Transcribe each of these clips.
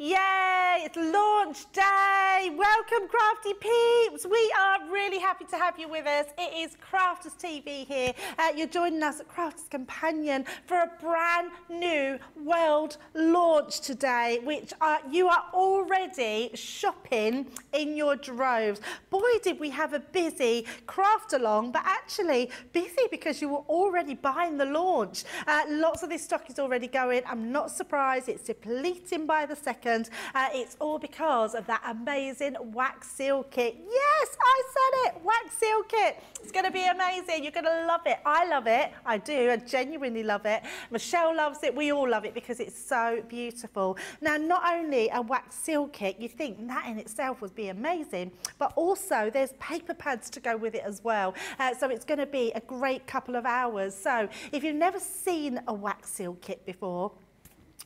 Yay, it's launch day. Welcome, Crafty Peeps. We are really happy to have you with us. It is Crafters TV here. You're joining us at Crafters Companion for a brand new world launch today, which you are already shopping in your droves. Boy, did we have a busy craft along, but actually busy because you were already buying the launch. Lots of this stock is already going. I'm not surprised. It's depleting by the second. It's all because of that amazing wax seal kit. Yes, I said it, wax seal kit. It's going to be amazing. You're going to love it. I love it. I do. I genuinely love it. Michelle loves it. We all love it because it's so beautiful. Now, not only a wax seal kit, you think that in itself would be amazing, but also there's paper pads to go with it as well. So it's going to be a great couple of hours. So if you've never seen a wax seal kit before,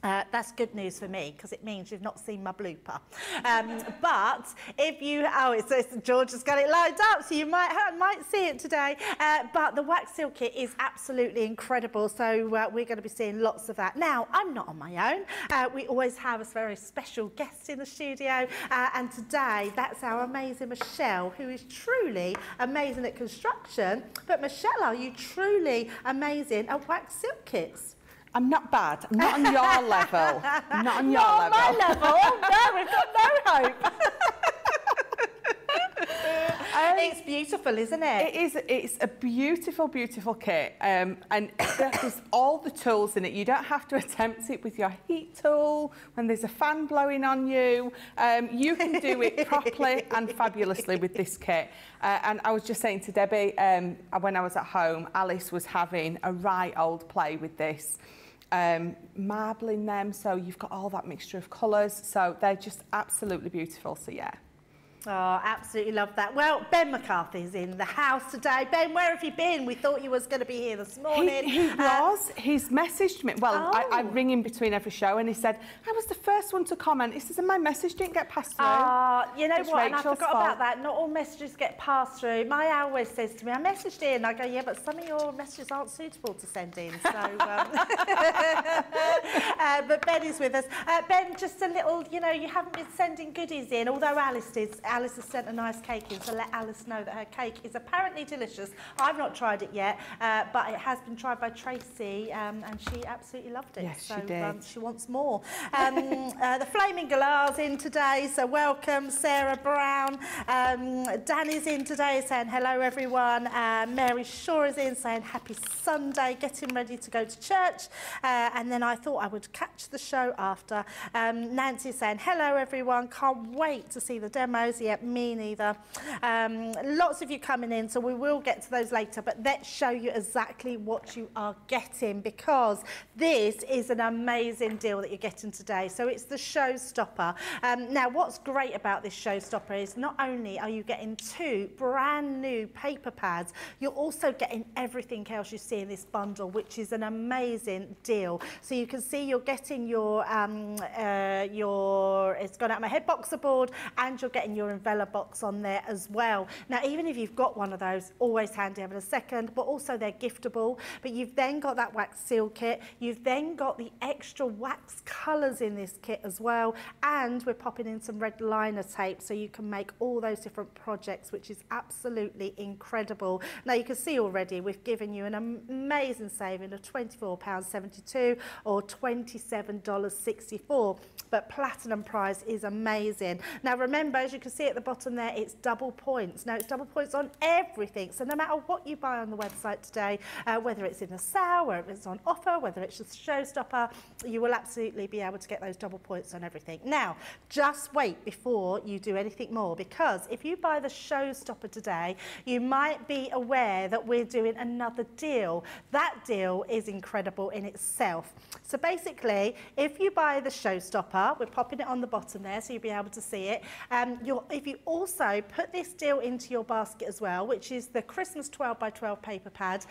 that's good news for me because it means you've not seen my blooper. But if you, George has got it lined up, so you might see it today. But the wax seal kit is absolutely incredible, so we're going to be seeing lots of that. Now, I'm not on my own. We always have a very special guest in the studio, and today that's our amazing Michelle, who is truly amazing at construction. But Michelle, are you truly amazing at wax seal kits? I'm not bad. I'm not on your level. I'm not on your level. Not on my level. No, we've got no hope. It's beautiful, isn't it? It is. It's a beautiful, beautiful kit. And there's all the tools in it. You don't have to attempt it with your heat tool when there's a fan blowing on you. You can do it properly and fabulously with this kit. And I was just saying to Debbie, when I was at home, Alice was having a right old play with this. Marbling them, so you've got all that mixture of colours. So they're just absolutely beautiful. So, yeah. Oh, absolutely love that. Well, Ben McCarthy's in the house today. Ben, where have you been? We thought you was going to be here this morning. He was. He's messaged me. Well, I ring him between every show, and he said, I was the first one to comment. He says, and my message didn't get passed through. You know what, and I forgot about that. Not all messages get passed through. My always says to me, I messaged in. I go, yeah, but some of your messages aren't suitable to send in. So, but Ben is with us. Ben, just a little, you know, you haven't been sending goodies in, although Alice has sent a nice cake in, so let Alice know that her cake is apparently delicious. I've not tried it yet, but it has been tried by Tracy, and she absolutely loved it. Yes, so, she did. She wants more. The Flaming Galar's in today, so welcome. Sarah Brown. Dan is in today, saying hello, everyone. Mary Shaw is in, saying happy Sunday, getting ready to go to church. And then I thought I would catch the show after. Nancy saying hello, everyone. Can't wait to see the demos. Yep, me neither. Lots of you coming in, so we will get to those later, but let's show you exactly what you are getting, because this is an amazing deal that you're getting today. So it's the showstopper. Now, what's great about this showstopper is not only are you getting two brand new paper pads, you're also getting everything else you see in this bundle, which is an amazing deal. So you can see you're getting your it's gone out of my head, boxer board, and you're getting your envelope box on there as well. Now, even if you've got one of those, always handy having a second, but also they're giftable. But you've then got that wax seal kit. You've then got the extra wax colours in this kit as well. And we're popping in some red liner tape so you can make all those different projects, which is absolutely incredible. Now, you can see already we've given you an amazing saving of £24.72 or $27.64. But platinum prize is amazing. Now, remember, as you can see at the bottom there, it's double points. Now, it's double points on everything. So no matter what you buy on the website today, whether it's in the sale, whether it's on offer, whether it's just showstopper, you will absolutely be able to get those double points on everything. Now, just wait before you do anything more, because if you buy the showstopper today, you might be aware that we're doing another deal. That deal is incredible in itself. So basically, if you buy the showstopper, we're popping it on the bottom there so you'll be able to see it. If you also put this deal into your basket as well, which is the Christmas 12x12 paper pad,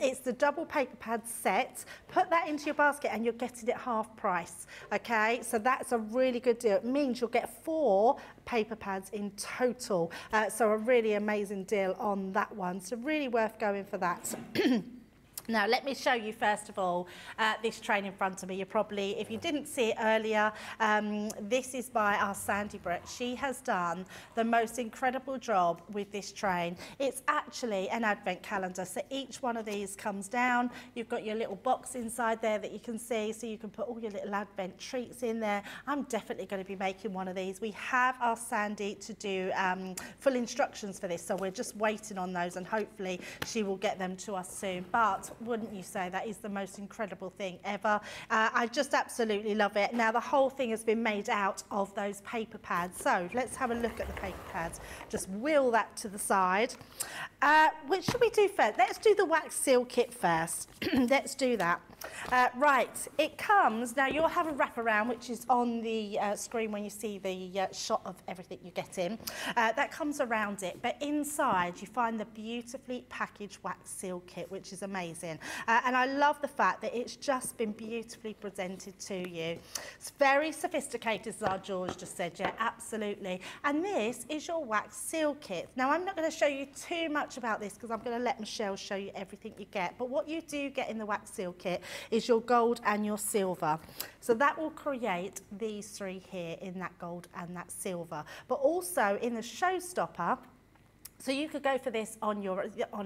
it's the double paper pad set, put that into your basket and you're getting it half price, okay? So that's a really good deal. It means you'll get 4 paper pads in total. So a really amazing deal on that one. So really worth going for that. Now, let me show you, first of all, this train in front of me. You probably, if you didn't see it earlier, this is by our Sandy Brett. She has done the most incredible job with this train. It's actually an advent calendar, so each one of these comes down. You've got your little box inside there that you can see, so you can put all your little advent treats in there. I'm definitely going to be making one of these. We have our Sandy to do full instructions for this, so we're just waiting on those, and hopefully she will get them to us soon. But wouldn't you say that is the most incredible thing ever? I just absolutely love it. Now, the whole thing has been made out of those paper pads, so let's have a look at the paper pads. Just wheel that to the side. Which should we do first? Let's do the wax seal kit first. Let's do that. Right, it comes, now you'll have a wraparound, which is on the screen when you see the shot of everything you get in. That comes around it, but inside you find the beautifully packaged wax seal kit, which is amazing. And I love the fact that it's just been beautifully presented to you. It's very sophisticated, as our George just said, yeah, absolutely. And this is your wax seal kit. Now, I'm not going to show you too much about this because I'm going to let Michelle show you everything you get, but what you do get in the wax seal kit is your gold and your silver. So that will create these three here in that gold and that silver. But also in the showstopper, so you could go for this on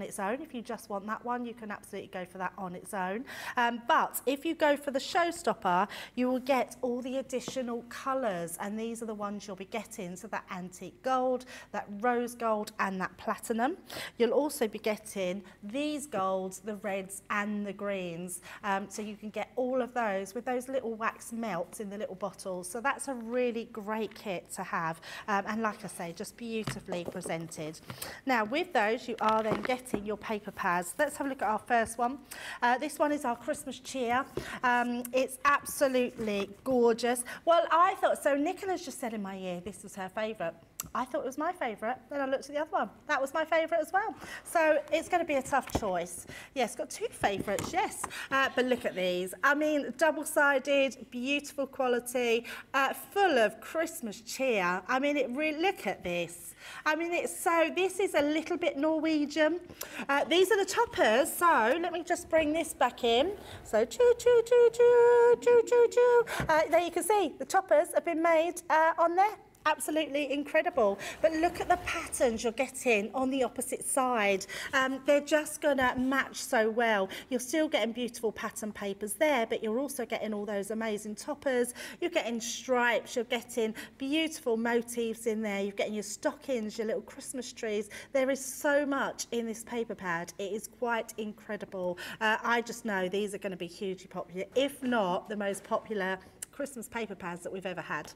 its own. If you just want that one, you can absolutely go for that on its own. But if you go for the showstopper, you will get all the additional colours, and these are the ones you'll be getting. So that antique gold, that rose gold, and that platinum. You'll also be getting these golds, the reds, and the greens. So you can get all of those with those little wax melts in the little bottles. So that's a really great kit to have. And like I say, just beautifully presented. Now, with those, you are then getting your paper pads. Let's have a look at our first one. This one is our Christmas cheer. It's absolutely gorgeous. Well, I thought, so Nicola's just said in my ear this was her favourite. I thought it was my favourite. Then I looked at the other one. That was my favourite as well. So it's going to be a tough choice. Yeah, it's got two favourites, yes. But look at these. I mean, double-sided, beautiful quality, full of Christmas cheer. I mean, it really, look at this. I mean, it's so, this is a little bit Norwegian. These are the toppers. So let me just bring this back in. So choo, choo, choo, choo, choo, choo, choo. There you can see the toppers have been made on there. Absolutely incredible. But look at the patterns you're getting on the opposite side. They're just going to match so well. You're still getting beautiful pattern papers there, but you're also getting all those amazing toppers. You're getting stripes. You're getting beautiful motifs in there. You're getting your stockings, your little Christmas trees. There is so much in this paper pad. It is quite incredible. I just know these are going to be hugely popular, if not the most popular Christmas paper pads that we've ever had.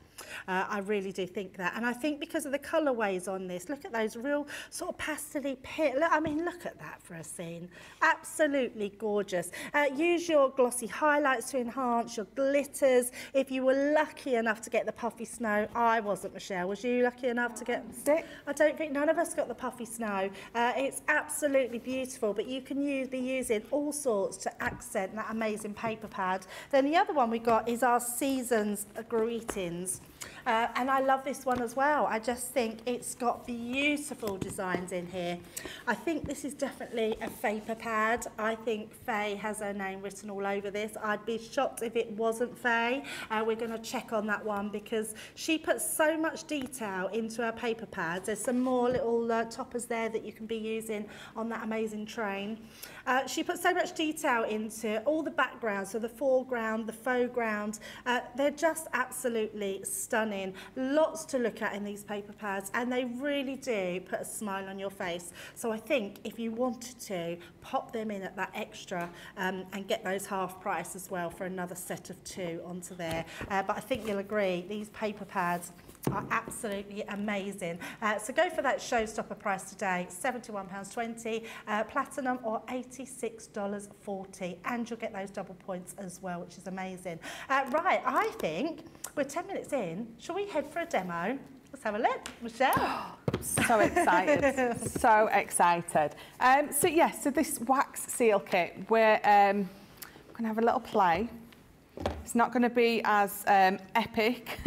I really do think that, and I think because of the colourways on this, look at those real sort of pastel-y pink. I mean, look at that for a scene. Absolutely gorgeous. Use your glossy highlights to enhance your glitters. If you were lucky enough to get the puffy snow, I wasn't, Michelle. Was you lucky enough to get stick? I don't think none of us got the puffy snow. It's absolutely beautiful, but you can use, be using all sorts to accent that amazing paper pad. Then the other one we got is our Seasons Greetings. And I love this one as well. I just think it's got beautiful designs in here. I think this is definitely a paper pad. I think Faye has her name written all over this. I'd be shocked if it wasn't Faye. We're going to check on that one because she puts so much detail into her paper pads. There's some more little toppers there that you can be using on that amazing train. She puts so much detail into all the backgrounds, so the foreground, the faux ground. They're just absolutely stunning. Lots to look at in these paper pads, and they really do put a smile on your face. So I think if you wanted to, pop them in at that extra and get those half price as well for another set of two onto there. But I think you'll agree, these paper pads are absolutely amazing. So go for that showstopper price today, £71.20, platinum or $86.40, and you'll get those double points as well, which is amazing. Right, I think we're 10 minutes in. Shall we head for a demo? Let's have a look. Michelle. So excited, so excited. So yes, yeah, so this wax seal kit, we're going to have a little play. It's not going to be as epic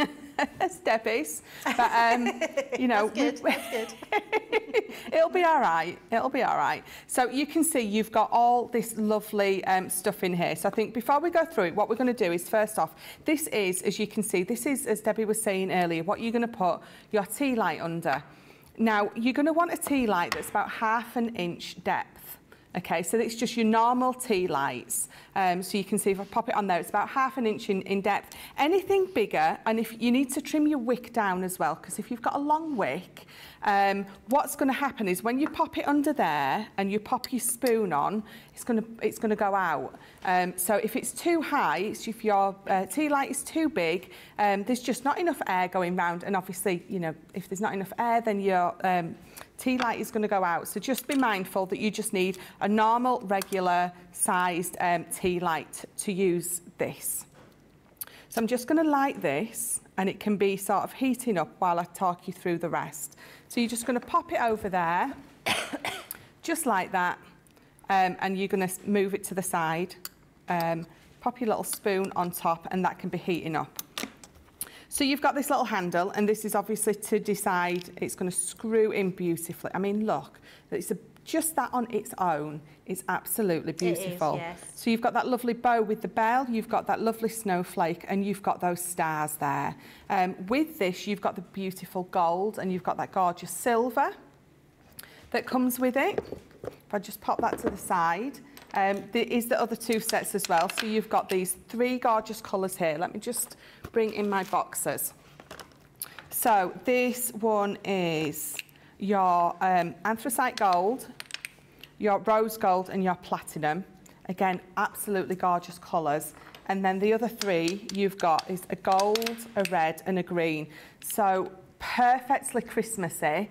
as Debbie's, but you know, that's good. That's good. It'll be all right. It'll be all right. So you can see you've got all this lovely stuff in here. So I think before we go through it, what we're going to do is, first off, this is, as you can see, this is, as Debbie was saying earlier, what you're going to put your tea light under. Now, you're going to want a tea light that's about half an inch depth. Okay, so it's just your normal tea lights. So you can see if I pop it on there, it's about half an inch in depth. Anything bigger, and if you need to trim your wick down as well, because if you've got a long wick, what's going to happen is when you pop it under there and you pop your spoon on, it's going to go out. So if it's too high, if your tea light is too big, there's just not enough air going round, and obviously, you know, if there's not enough air, then your tea light is going to go out. So just be mindful that you just need a normal, regular sized tea light to use this. So I'm just going to light this, and it can be sort of heating up while I talk you through the rest. So you're just going to pop it over there, just like that, and you're going to move it to the side. Pop your little spoon on top, and that can be heating up. So you've got this little handle, and this is obviously to decide, it's going to screw in beautifully. I mean, look, it's just that on its own is absolutely beautiful. It is, yes. So you've got that lovely bow with the bell, you've got that lovely snowflake, and you've got those stars there. With this, you've got the beautiful gold, and you've got that gorgeous silver that comes with it. If I just pop that to the side, there is the other two sets as well. So you've got these three gorgeous colours here. Let me just bring in my boxes. So this one is your anthracite gold, your rose gold, and your platinum. Again, absolutely gorgeous colours. And then the other three you've got is a gold, a red, and a green. So perfectly Christmassy.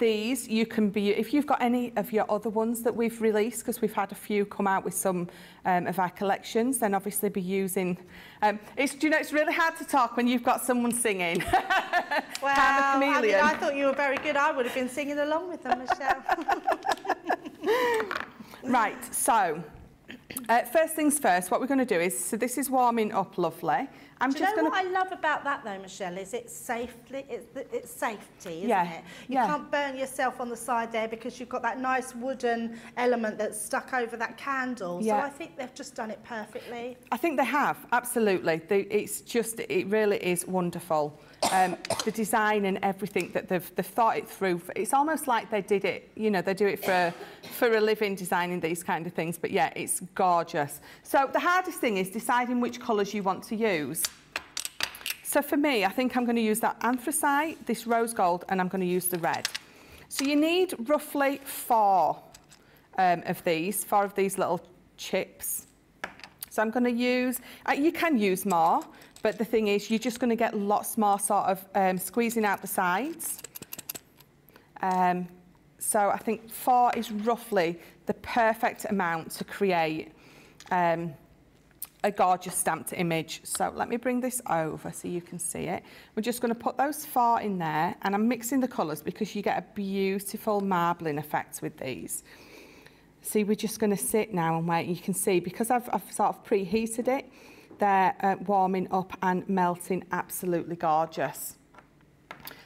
These you can be, if you've got any of your other ones that we've released, because we've had a few come out with some of our collections, then obviously be using. Do you know, it's really hard to talk when you've got someone singing. Wow, kind of chameleon. I mean, I thought you were very good. I would have been singing along with them, Michelle. Right, so first things first, what we're going to do is, so this is warming up lovely. Do you know what I love about that though, Michelle, is it's safety, isn't it? You can't burn yourself on the side there, because you've got that nice wooden element that's stuck over that candle. So I think they've just done it perfectly. I think they have, absolutely. It really is wonderful. The design and everything that they've thought it through. It's almost like they did it, you know, they do it for a living, designing these kind of things. But yeah, it's gorgeous. So the hardest thing is deciding which colours you want to use. So for me, I think I'm going to use that anthracite, this rose gold, and I'm going to use the red. So you need roughly four of these little chips. So I'm going to use, you can use more, but the thing is, you're just going to get lots more sort of squeezing out the sides. So I think four is roughly the perfect amount to create a gorgeous stamped image. So let me bring this over so you can see it. We're just going to put those four in there, and I'm mixing the colours because you get a beautiful marbling effect with these. See, we're just going to sit now and wait. You can see, because I've sort of preheated it, they're warming up and melting, absolutely gorgeous.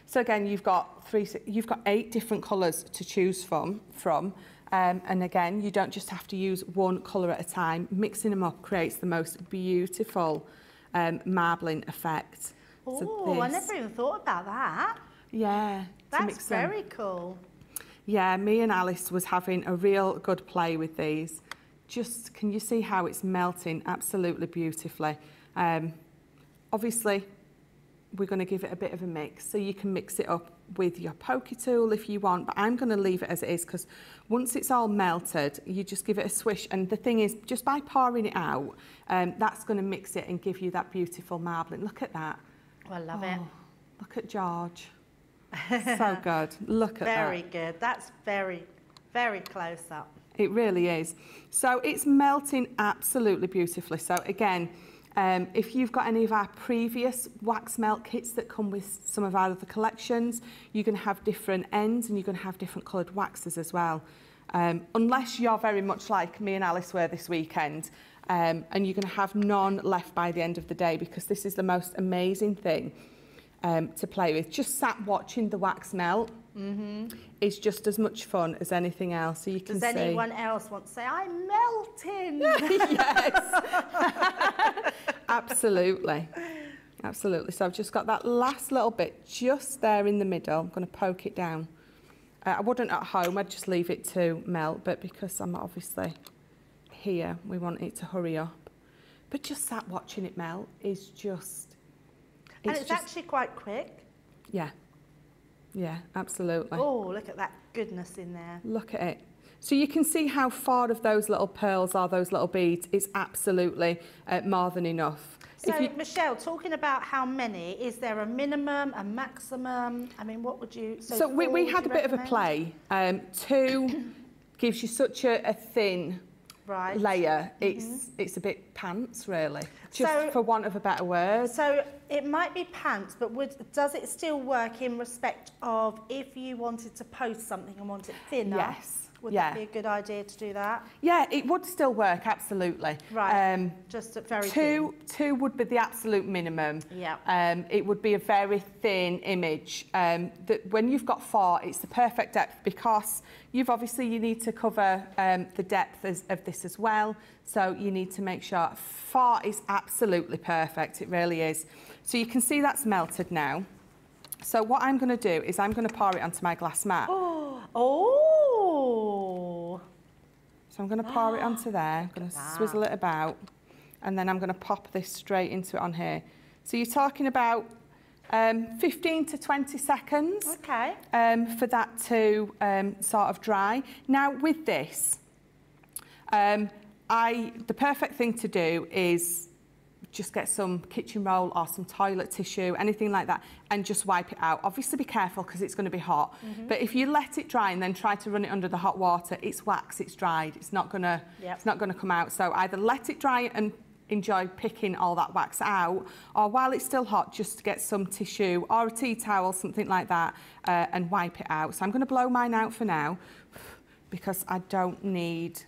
So again, you've got 8 different colours to choose from. And again, you don't just have to use one colour at a time. Mixing them up creates the most beautiful marbling effect. Oh, so I never even thought about that. Yeah. That's very cool. Yeah, me and Alice was having a real good play with these. Just, can you see how it's melting absolutely beautifully? Obviously, we're going to give it a bit of a mix, so you can mix it up with your pokey tool if you want, but I'm going to leave it as it is, because once it's all melted, you just give it a swish, and the thing is, just by pouring it out, that's going to mix it and give you that beautiful marbling. Look at that. Oh, I love it. Look at George. So good. Look at that. Very good. That's very, very close up. It really is. So it's melting absolutely beautifully. So again, if you've got any of our previous wax melt kits that come with some of our other collections, you can have different ends, and you can have different coloured waxes as well. Unless you're very much like me and Alice were this weekend, and you're going to have none left by the end of the day, because this is the most amazing thing to play with. Just sat watching the wax melt. It's just as much fun as anything else. So you can say, does anyone else want to say, I'm melting? Yes. Absolutely. Absolutely. So I've just got that last little bit just there in the middle. I'm going to poke it down. I wouldn't at home, I'd just leave it to melt, but because I'm obviously here, we want it to hurry up. But just sat watching it melt is just... And it's just actually quite quick. Yeah. Yeah, absolutely. Oh, look at that goodness in there. Look at it. So you can see how far of those little pearls are, those little beads. It's absolutely more than enough. So, Michelle, talking about how many, is there a minimum, a maximum? I mean, what would you... So we had a bit of a play. Two gives you such a thin layer. It's a bit pants, really, just for want of a better word. So it might be pants, but does it still work in respect of if you wanted to post something and want it thinner? Yes. Would that be a good idea to do that? Yeah, it would still work, absolutely. Right, just at very two would be the absolute minimum. Yeah. It would be a very thin image. That when you've got four, it's the perfect depth because you need to cover the depth of this as well. So you need to make sure four is absolutely perfect. It really is. So you can see that's melted now. So what I'm going to do is I'm going to pour it onto my glass mat. Oh! So I'm going to pour it onto there. I'm going to swizzle it about, and then I'm going to pop this straight into it on here. So you're talking about 15 to 20 seconds. Okay. For that to sort of dry. Now with this, the perfect thing to do is just get some kitchen roll or some toilet tissue, anything like that, and just wipe it out. Obviously be careful because it's going to be hot, but if you let it dry and then try to run it under the hot water, it's wax, it's dried, it's not going to come out. So either let it dry and enjoy picking all that wax out, or while it's still hot, just get some tissue or a tea towel, something like that, and wipe it out. So I'm going to blow mine out for now because I don't need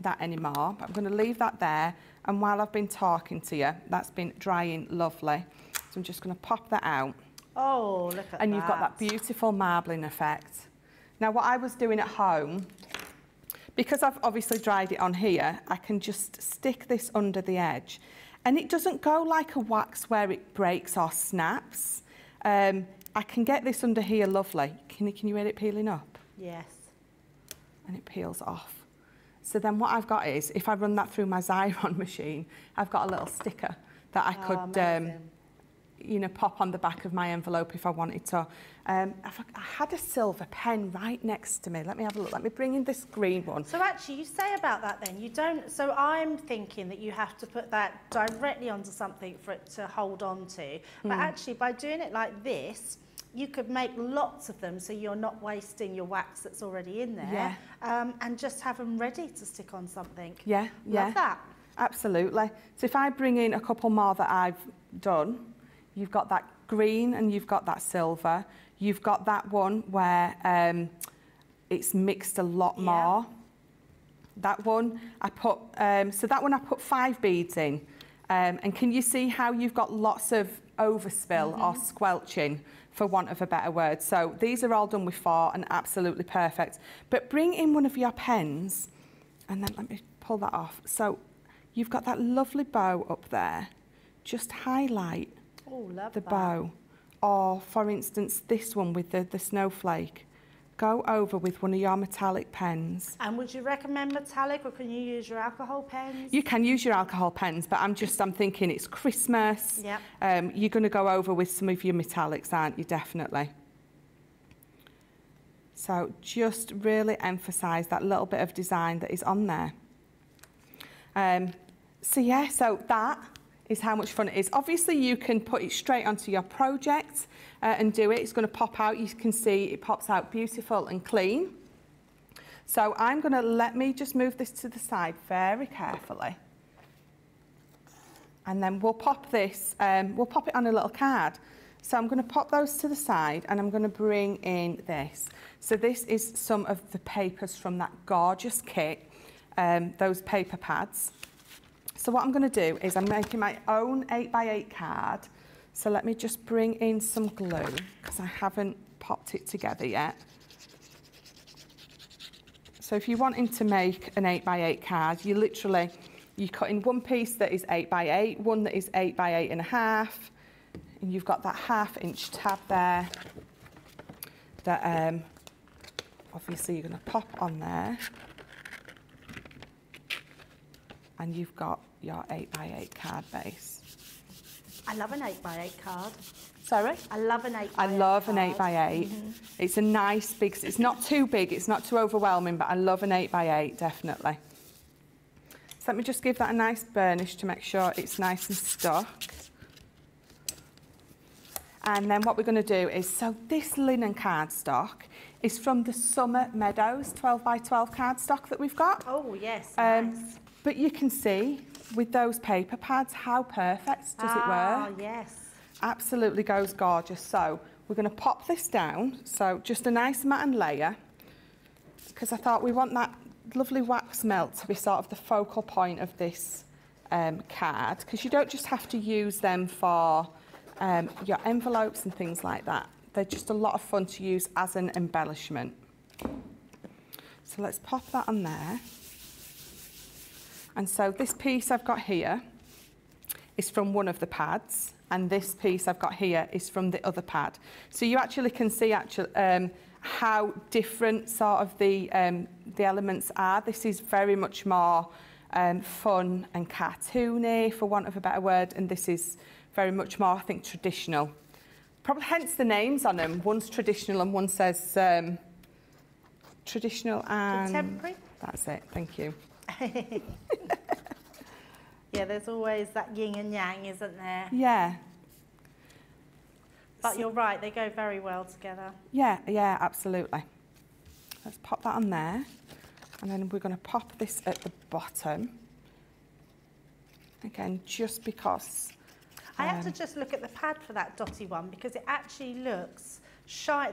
that anymore, but I'm going to leave that there. And while I've been talking to you, that's been drying lovely. So I'm just going to pop that out. Oh, look at that. And you've got that beautiful marbling effect. Now, what I was doing at home, because I've obviously dried it on here, I can just stick this under the edge. And it doesn't go like a wax where it breaks or snaps. I can get this under here lovely. Can you hear it peeling up? Yes. And it peels off. So then what I've got is, if I run that through my Xyron machine, I've got a little sticker that I could, you know, pop on the back of my envelope if I wanted to. I had a silver pen right next to me. Let me have a look. Let me bring in this green one. So actually, you say about that then, you don't... So I'm thinking that you have to put that directly onto something for it to hold on to. But actually, by doing it like this, you could make lots of them so you're not wasting your wax that's already in there, and just have them ready to stick on something. Yeah, Love that. Absolutely. So if I bring in a couple more that I've done, you've got that green and you've got that silver. You've got that one where it's mixed a lot more. That one I put, so that one I put 5 beads in. And can you see how you've got lots of overspill or squelching, for want of a better word? So these are all done with 4 and absolutely perfect. But bring in one of your pens, and then let me pull that off. So you've got that lovely bow up there. Just highlight the bow. Or, for instance, this one with the snowflake. Go over with one of your metallic pens. And would you recommend metallic, or can you use your alcohol pens? You can use your alcohol pens, but I'm thinking it's Christmas. Yeah. You're going to go over with some of your metallics, aren't you? Definitely. So just really emphasise that little bit of design that is on there. So yeah, so that is how much fun it is. Obviously, you can put it straight onto your project and do it. It's going to pop out. You can see it pops out beautiful and clean. So I'm going to let me just move this to the side very carefully. And then we'll pop this, we'll pop it on a little card. So I'm going to pop those to the side and I'm going to bring in this. So this is some of the papers from that gorgeous kit, those paper pads. So what I'm going to do is I'm making my own 8x8 card. So let me just bring in some glue because I haven't popped it together yet. So if you're wanting to make an 8x8 card, you literally, you cut in one piece that is 8x8, one that is 8x8.5, and you've got that ½ inch tab there that obviously you're going to pop on there, and you've got your 8x8 card base. I love an 8x8 card. Sorry? I love an 8x8 card. 8x8. Mm-hmm. It's a nice big, it's not too big, it's not too overwhelming, but I love an 8x8, definitely. So let me just give that a nice burnish to make sure it's nice and stuck. And then what we're going to do is, so this linen cardstock is from the Summer Meadows 12x12 cardstock that we've got. Oh, yes, nice. But you can see with those paper pads how perfect does it work. Oh, yes. Absolutely goes gorgeous. So we're going to pop this down, so just a nice matte layer, because I thought we want that lovely wax melt to be sort of the focal point of this card, because you don't just have to use them for your envelopes and things like that. They're just a lot of fun to use as an embellishment. So let's pop that on there. And so this piece I've got here is from one of the pads, and this piece I've got here is from the other pad. So you actually can see how different sort of the elements are. This is very much more fun and cartoony, for want of a better word, and this is very much more, I think, traditional. Probably hence the names on them. One's traditional and one says traditional and... contemporary. That's it, thank you. Yeah, there's always that yin and yang, isn't there? Yeah. But you're right, they go very well together. Yeah, yeah, absolutely. Let's pop that on there. And then we're going to pop this at the bottom. Again, just because... I have to just look at the pad for that dotty one, because it actually looks...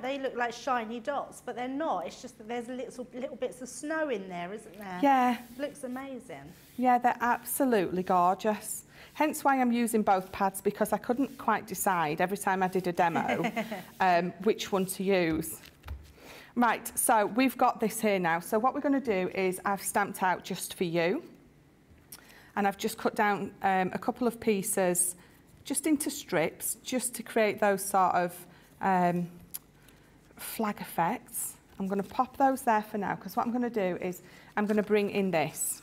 they look like shiny dots, but they're not. It's just that there's little bits of snow in there, isn't there? Yeah. It looks amazing. Yeah, they're absolutely gorgeous. Hence why I'm using both pads, because I couldn't quite decide every time I did a demo which one to use. Right, so we've got this here now. So what we're going to do is I've stamped out just for you, and I've just cut down a couple of pieces just into strips, just to create those sort of flag effects. I'm going to pop those there for now, because what I'm going to do is I'm going to bring in this.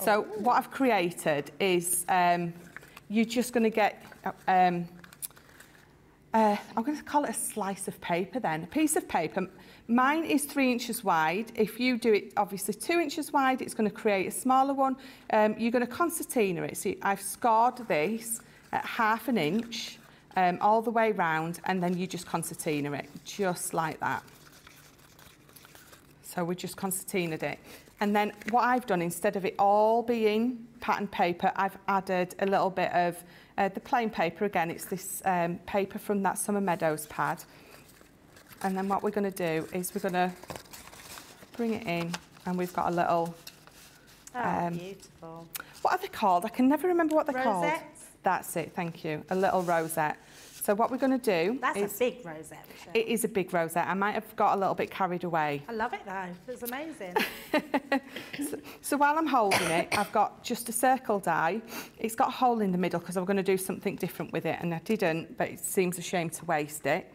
So what I've created is you're just going to get, I'm going to call it a slice of paper then, a piece of paper. Mine is 3 inches wide. If you do it, obviously, 2 inches wide, it's going to create a smaller one. You're going to concertina it. So I've scored this at ½ an inch. All the way round, and then you just concertina it, just like that. So we just concertinaed it. And then what I've done, instead of it all being pattern paper, I've added a little bit of the plain paper. Again, it's this paper from that Summer Meadows pad. And then what we're going to do is we're going to bring it in, and we've got a little... beautiful. What are they called? I can never remember what they're called. Rosettes? That's it, thank you. A little rosette. So what we're going to do... That's a big rosette, Michelle. It is a big rosette. I might have got a little bit carried away. I love it, though. It's amazing. So while I'm holding it, I've got just a circle die. It's got a hole in the middle because I'm going to do something different with it, and I didn't, but it seems a shame to waste it.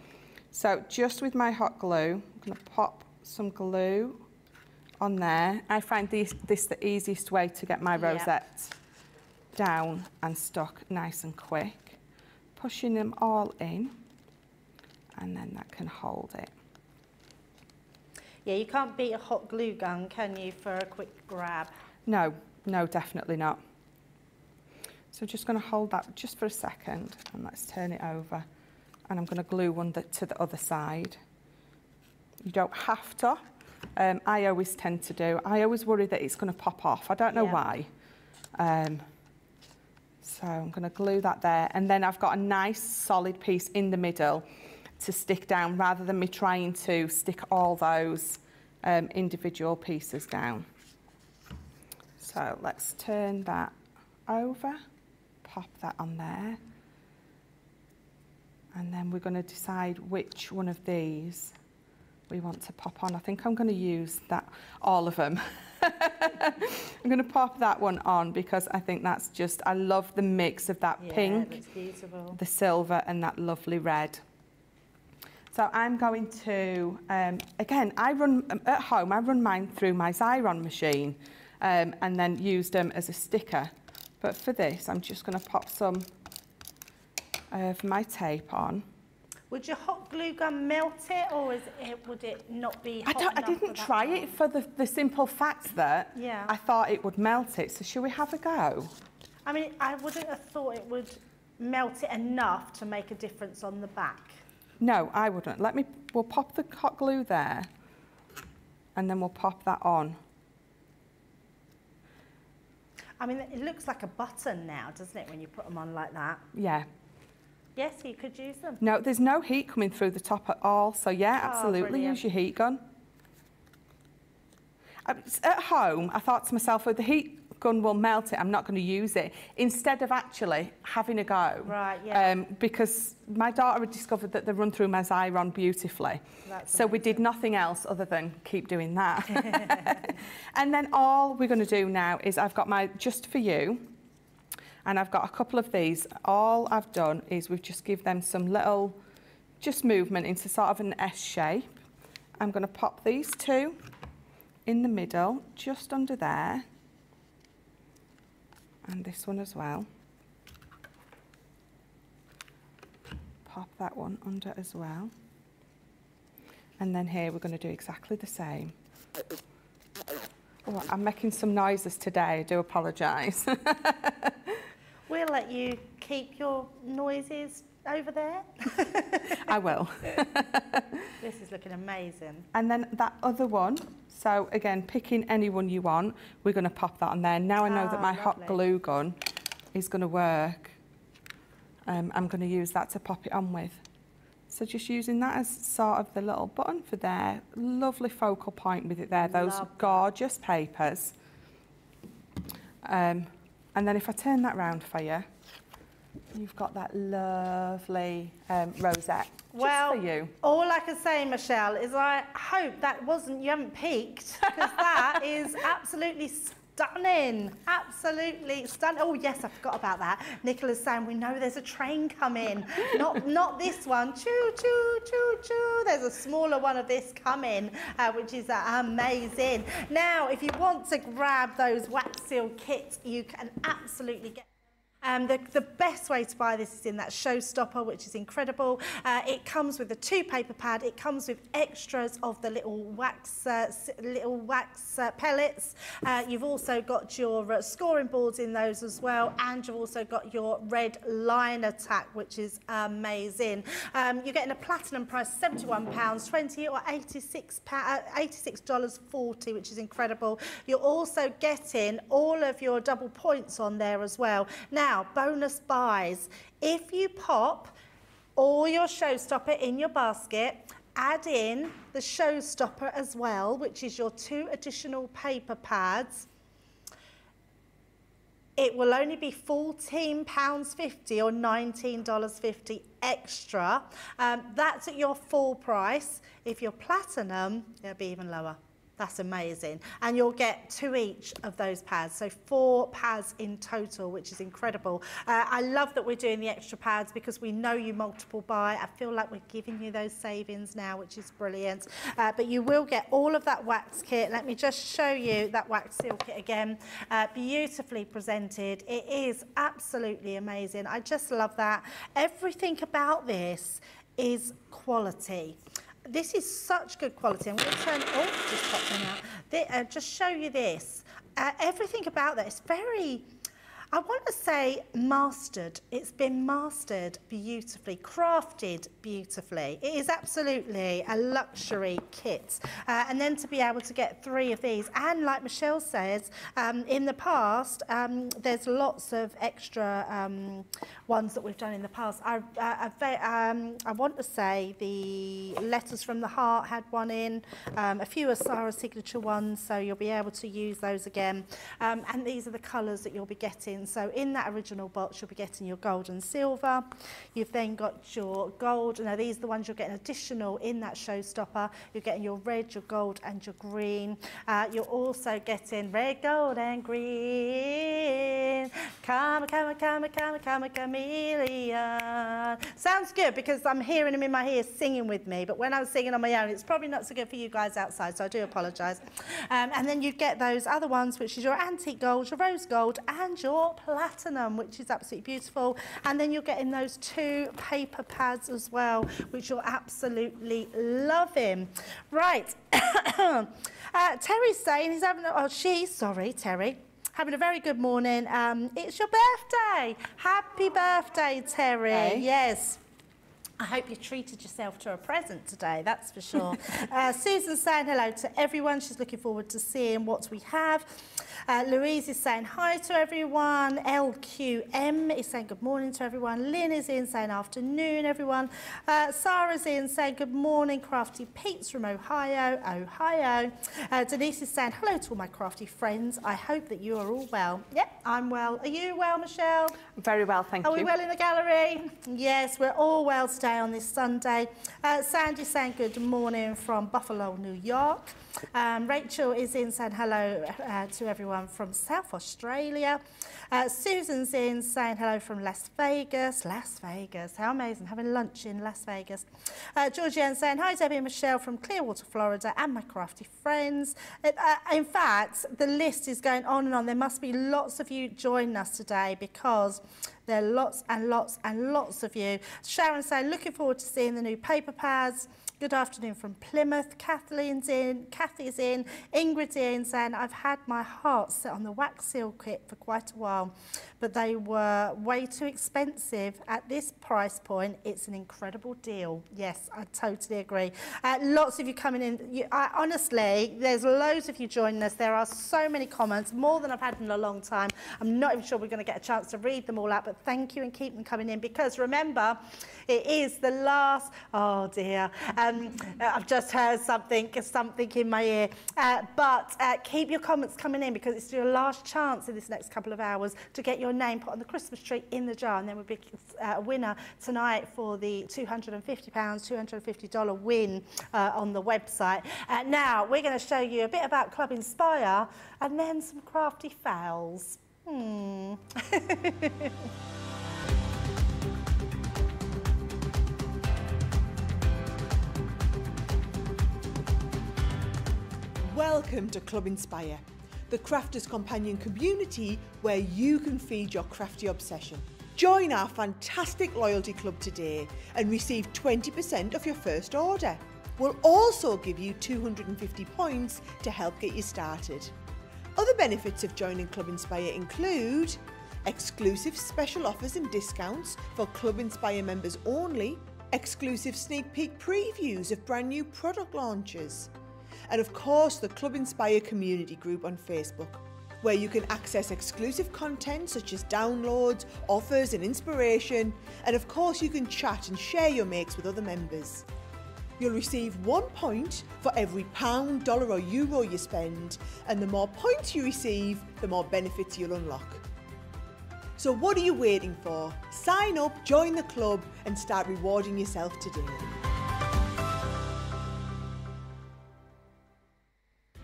So just with my hot glue, I'm going to pop some glue on there. I find this the easiest way to get my rosettes down and stuck nice and quick, pushing them all in, and then that can hold it. Yeah, you can't beat a hot glue gun, can you, for a quick grab? No, no, definitely not. So just going to hold that just for a second, and let's turn it over, and I'm going to glue one to the other side. You don't have to. I always tend to do. I always worry that it's going to pop off. I don't know why. So I'm going to glue that there, and then I've got a nice solid piece in the middle to stick down, rather than me trying to stick all those individual pieces down. So let's turn that over, pop that on there, and then we're going to decide which one of these we want to pop on. I think I'm going to use that, all of them. I'm going to pop that one on because I think that's just, I love the mix of that pink, the silver and that lovely red. So I'm going to, again, at home, I run mine through my Xyron machine and then use them as a sticker. But for this, I'm just going to pop some of my tape on. Would your hot glue gun melt it, or is it, would it not be hot enough? I didn't try it for the simple fact that I thought it would melt it. So shall we have a go? I mean, I wouldn't have thought it would melt it enough to make a difference on the back. No, I wouldn't. We'll pop the hot glue there, and then we'll pop that on. I mean, it looks like a button now, doesn't it, when you put them on like that? Yeah. Yes, you could use them. No, there's no heat coming through the top at all. So, yeah, absolutely, brilliant. Use your heat gun. At home, I thought to myself, oh, the heat gun will melt it. I'm not going to use it. Instead of actually having a go. Right, yeah. Because my daughter had discovered that they run through my Xyron beautifully. That's so amazing. We did nothing else other than keep doing that. And then all we're going to do now is I've got my Just For You. And I've got a couple of these. All I've done is we've just give them some little, just movement into sort of an S shape. I'm going to pop these two in the middle, just under there. And this one as well. Pop that one under as well. And then here we're going to do exactly the same. Oh, I'm making some noises today, I do apologise. We'll let you keep your noises over there. I will. This is looking amazing. And then that other one. So again, picking any one you want, we're going to pop that on there. Now I know that my hot glue gun is going to work. I'm going to use that to pop it on with. So just using that as sort of the little button for there. Lovely focal point with it there. Those gorgeous papers. And then if I turn that round for you, you've got that lovely rosette. Well, just for you. All I can say, Michelle, is I hope that wasn't, you haven't peaked, because that is absolutely stunning. Absolutely stunning. Oh, yes, I forgot about that. Nicola's saying, we know there's a train coming. Not this one. Choo, choo, choo, choo. There's a smaller one of this coming, which is amazing. Now, if you want to grab those wax seal kits, you can absolutely get. The best way to buy this is in that showstopper, which is incredible. It comes with a two-paper pad. It comes with extras of the little wax pellets. You've also got your scoring boards in those as well, and you've also got your red liner tack, which is amazing. You're getting a platinum price, £71.20 or $86.40, which is incredible. You're also getting all of your double points on there as well. Now, bonus buys. If you pop all your showstopper in your basket, add in the showstopper as well, which is your two additional paper pads, it will only be £14.50 or $19.50 extra. That's at your full price. If you're platinum, it'll be even lower. That's amazing. And you'll get two each of those pads. So 4 pads in total, which is incredible. I love that we're doing the extra pads because we know you multiple buy. I feel like we're giving you those savings now, which is brilliant. But you will get all of that wax kit. Let me just show you that wax seal kit again. Beautifully presented. It is absolutely amazing. I just love that. Everything about this is quality. This is such good quality. I'm going to turn it off, just pop them out. Just show you this. Everything about that is very, I want to say mastered. It's been mastered beautifully, crafted beautifully. It is absolutely a luxury kit. And then to be able to get 3 of these. And like Michelle says, in the past, there's lots of extra ones that we've done in the past. I want to say the Letters from the Heart had one in, a few of Sarah's signature ones, so you'll be able to use those again. And these are the colours that you'll be getting. in. So in that original box, you'll be getting your gold and silver. You've then got your gold. Now these are the ones you're getting additional in that showstopper. You're getting your red, your gold and your green. You're also getting red, gold and green. Come, chameleon. Sounds good because I'm hearing them in my ear singing with me, but when I'm singing on my own, it's probably not so good for you guys outside, so I do apologise. And then you get those other ones, which is your antique gold, your rose gold and your platinum, which is absolutely beautiful. And then you're getting those two paper pads as well, which you're absolutely loving. Right. Terry's saying he's having, Terry, having a very good morning. It's your birthday. Happy birthday, Terry. Hey. Yes. I hope you treated yourself to a present today, that's for sure. Susan's saying hello to everyone. She's looking forward to seeing what we have. Louise is saying hi to everyone. LQM is saying good morning to everyone. Lynn is in saying afternoon, everyone. Sarah's in saying good morning, Crafty Pete's from Ohio, Ohio. Denise is saying hello to all my crafty friends. I hope that you are all well. Yep, I'm well. Are you well, Michelle? Very well, thank you. Are we well in the gallery? Yes, we're all well today on this Sunday. Sandy saying good morning from Buffalo, New York. Rachel is in saying hello to everyone from South Australia. Susan's in saying hello from Las Vegas. Las Vegas, how amazing, having lunch in Las Vegas. Georgianne saying hi Debbie and Michelle from Clearwater, Florida and my crafty friends. In fact, the list is going on and on. There must be lots of you joining us today because there are lots and lots and lots of you. Sharon saying looking forward to seeing the new paper pads. Good afternoon from Plymouth. Kathleen's in, Kathy's in, Ingrid's in saying I've had my heart set on the wax seal kit for quite a while, but they were way too expensive. At this price point, it's an incredible deal. Yes, I totally agree. Lots of you coming in. Honestly, there's loads of you joining us. There are so many comments, more than I've had in a long time. I'm not even sure we're going to get a chance to read them all out, but thank you and keep them coming in because remember, it is the last, oh dear, I've just heard something in my ear. But keep your comments coming in because it's your last chance in this next couple of hours to get your name put on the Christmas tree in the jar, and then we'll be a winner tonight for the £250, $250 win on the website. Now, we're going to show you a bit about Club Inspire and then some crafty fails. Welcome to Club Inspire, the Crafters Companion community where you can feed your crafty obsession. Join our fantastic loyalty club today and receive 20% of your first order. We'll also give you 250 points to help get you started. Other benefits of joining Club Inspire include exclusive special offers and discounts for Club Inspire members only, exclusive sneak peek previews of brand new product launches, and of course the Club Inspire community group on Facebook, where you can access exclusive content such as downloads, offers and inspiration, and of course you can chat and share your makes with other members. You'll receive 1 point for every pound, dollar or euro you spend, and the more points you receive, the more benefits you'll unlock. So what are you waiting for? Sign up, join the club and start rewarding yourself today.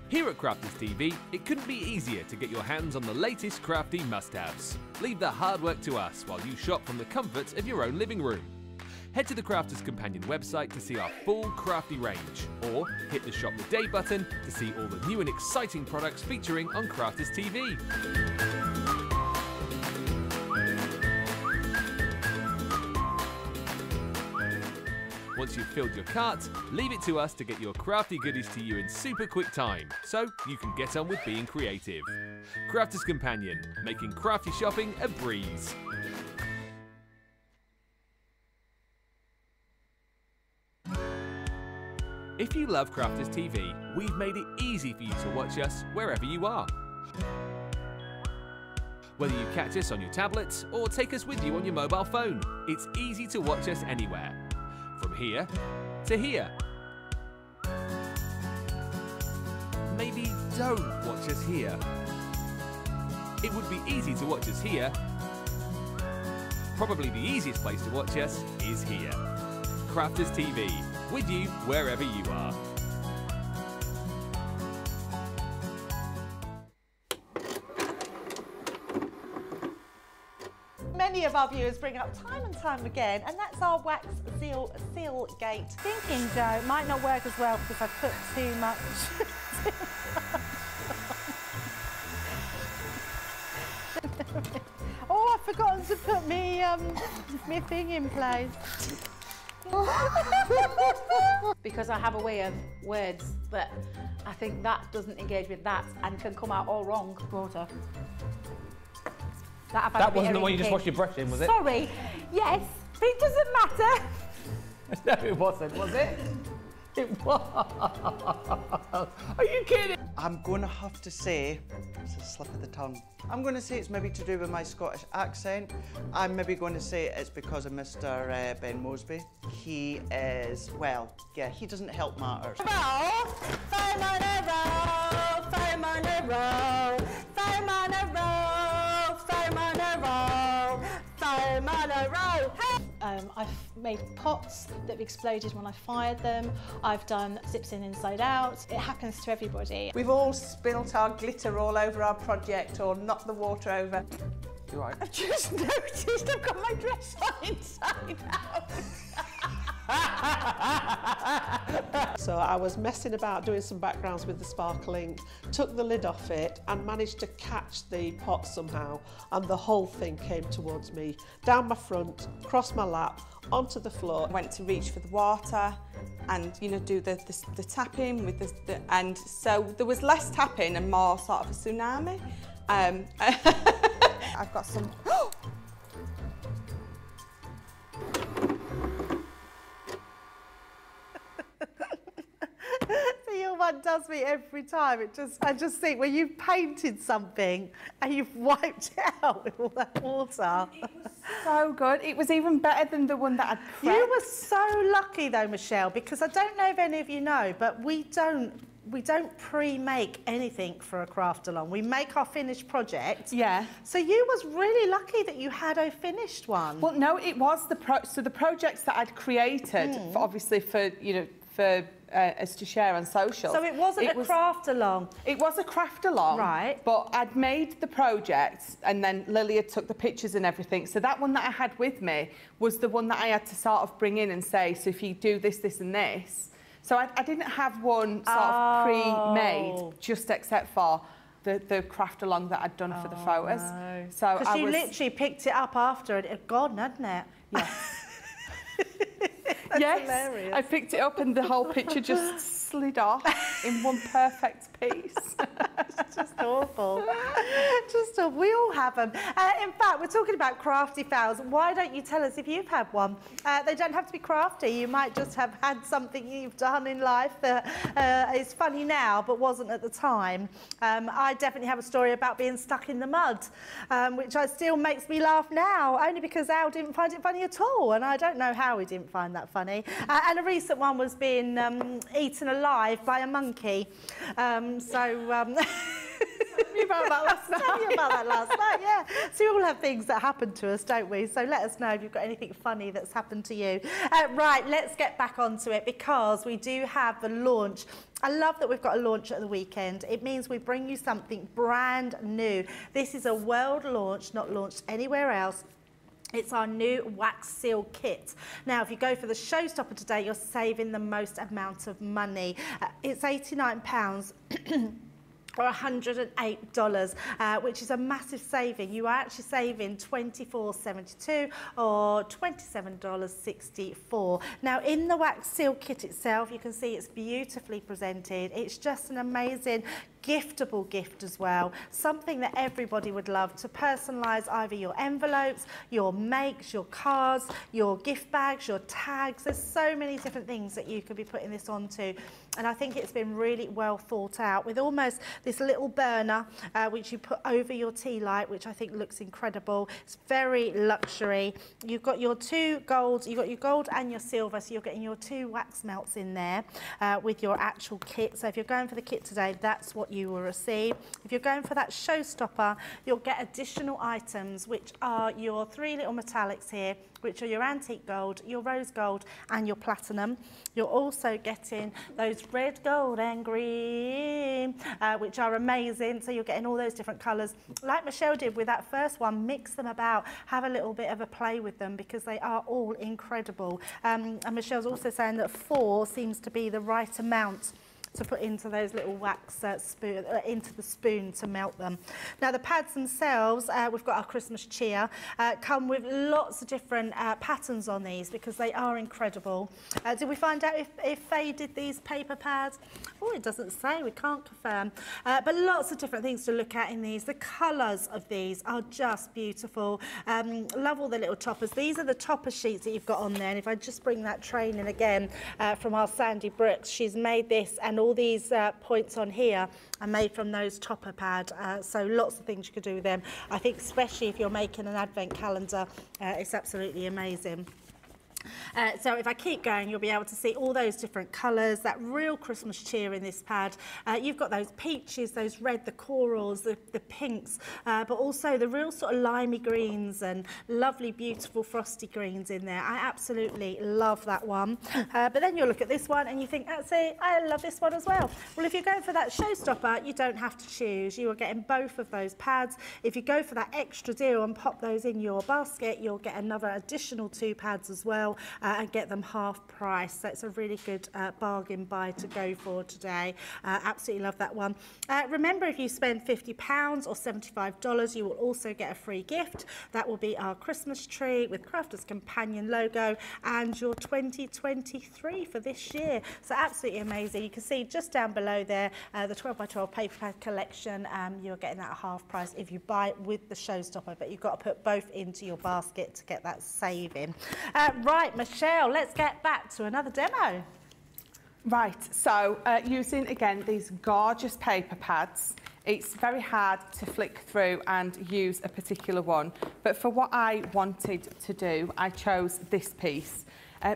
Here at Crafters TV, it couldn't be easier to get your hands on the latest crafty must-haves. Leave the hard work to us while you shop from the comforts of your own living room. Head to the Crafters Companion website to see our full crafty range, or hit the Shop the Day button to see all the new and exciting products featuring on Crafters TV. Once you've filled your cart, leave it to us to get your crafty goodies to you in super quick time, so you can get on with being creative. Crafters Companion, making crafty shopping a breeze. If you love Crafters TV, we've made it easy for you to watch us wherever you are. Whether you catch us on your tablets or take us with you on your mobile phone, it's easy to watch us anywhere. From here to here. Maybe don't watch us here. It would be easy to watch us here. Probably the easiest place to watch us is here. Crafters TV, with you wherever you are. Many of our viewers bring up time and time again, and that's our wax seal gate. Thinking dough might not work as well because I put too much. Oh, I've forgotten to put my thing in place. Because I have a way of words that I think that doesn't engage with that and can come out all wrong. Water. That wasn't the one you just washed your brush in, was it? Sorry. Yes, but it doesn't matter. No, it wasn't, was it? It was. Are you kidding? I'm going to have to say, it's a slip of the tongue. I'm going to say it's maybe to do with my Scottish accent. I'm maybe going to say it's because of Mr. Ben Mosby. He is, well, yeah, he doesn't help matters. I've made pots that exploded when I fired them. I've done zips in inside out. It happens to everybody. We've all spilt our glitter all over our project or knocked the water over. You're right. I've just noticed I've got my dress on inside out. So I was messing about doing some backgrounds with the sparkling, took the lid off it and managed to catch the pot somehow, and the whole thing came towards me, down my front, across my lap, onto the floor. I went to reach for the water and, you know, do the tapping with the and so there was less tapping and more sort of a tsunami. I've got some. One does me every time. I just think when you've painted something and you've wiped it out with all that water. It was so good. It was even better than the one that I prepped. You were so lucky though, Michelle, because I don't know if any of you know, but we don't pre-make anything for a craft along. We make our finished project. Yeah. So you was really lucky that you had a finished one. Well, no, it was the projects that I'd created, for, obviously for, you know, for us to share on social. So it wasn't a craft along. It was a craft along, right? But I'd made the projects, and then Lilia took the pictures and everything. So that one that I had with me was the one that I had to sort of bring in and say, so if you do this, this, and this. So I didn't have one sort of pre-made, just except for the craft along that I'd done for the photos. No. So because you literally picked it up after it had gone, hadn't it? Yes. Yes, hilarious. I picked it up and the whole picture just slid off in one perfect piece. It's just awful. Just awful. We all have them. In fact, we're talking about crafty fouls. Why don't you tell us if you've had one? They don't have to be crafty. You might just have had something you've done in life that is funny now but wasn't at the time. I definitely have a story about being stuck in the mud, which still makes me laugh now, only because Al didn't find it funny at all, and I don't know how he didn't find that funny. And a recent one was being eaten alive by a monkey. Tell me about that last night. Tell me about that last night, yeah. So we all have things that happen to us, don't we? So let us know if you've got anything funny that's happened to you. Right, let's get back onto it because we do have the launch. I love that we've got a launch at the weekend. It means we bring you something brand new. This is a world launch, not launched anywhere else. It's our new wax seal kit. Now, if you go for the showstopper today, you're saving the most amount of money. It's £89. Or $108, which is a massive saving. You are actually saving $24.72 or $27.64. Now, in the wax seal kit itself, you can see it's beautifully presented. It's just an amazing giftable gift as well. Something that everybody would love to personalise either your envelopes, your makes, your cards, your gift bags, your tags. There's so many different things that you could be putting this onto. And I think it's been really well thought out with almost this little burner which you put over your tea light, which I think looks incredible. It's very luxury. You've got your two golds, you've got your gold and your silver, so you're getting your two wax melts in there with your actual kit. So if you're going for the kit today, that's what you will receive. If you're going for that showstopper, you'll get additional items, which are your three little metallics here, which are your antique gold, your rose gold and your platinum. You're also getting those red, gold and green, which are amazing. So you're getting all those different colours. Like Michelle did with that first one, mix them about, have a little bit of a play with them because they are all incredible. And Michelle's also saying that 4 seems to be the right amount to put into those little wax into the spoon to melt them. Now the pads themselves, we've got our Christmas cheer, come with lots of different patterns on these because they are incredible. Did we find out if Faye did these paper pads? Oh, it doesn't say, we can't confirm. But lots of different things to look at in these. The colours of these are just beautiful. Love all the little toppers. These are the topper sheets that you've got on there. And if I just bring that train in again from our Sandy Brooks, she's made this, and all these points on here are made from those topper pad, so lots of things you could do with them. I think especially if you're making an advent calendar, it's absolutely amazing. So if I keep going, you'll be able to see all those different colours, that real Christmas cheer in this pad. You've got those peaches, those red, the corals, the pinks, but also the real sort of limey greens and lovely, beautiful frosty greens in there. I absolutely love that one. But then you'll look at this one and you think, that's it, I love this one as well. Well, if you're going for that showstopper, you don't have to choose. You are getting both of those pads. If you go for that extra deal and pop those in your basket, you'll get another additional 2 pads as well. And get them half price, so it's a really good bargain buy to go for today. Absolutely love that one. Remember, if you spend £50 or $75, you will also get a free gift. That will be our Christmas tree with Crafters Companion logo and your 2023 for this year. So absolutely amazing. You can see just down below there the 12x12 paper pad collection. You're getting that at half price if you buy it with the showstopper, but you've got to put both into your basket to get that saving. Right, Michelle, let's get back to another demo. Right, so using again these gorgeous paper pads, it's very hard to flick through and use a particular one, but for what I wanted to do, I chose this piece.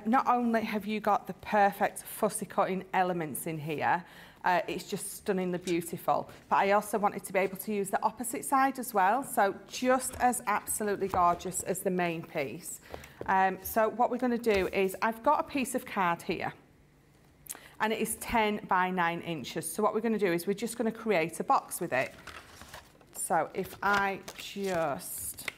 Not only have you got the perfect fussy cutting elements in here, it's just stunningly beautiful, but I also wanted to be able to use the opposite side as well, so just as absolutely gorgeous as the main piece. So what we're going to do is, I've got a piece of card here and it is 10 by 9 inches, so what we're going to do is we're just going to create a box with it. So if I just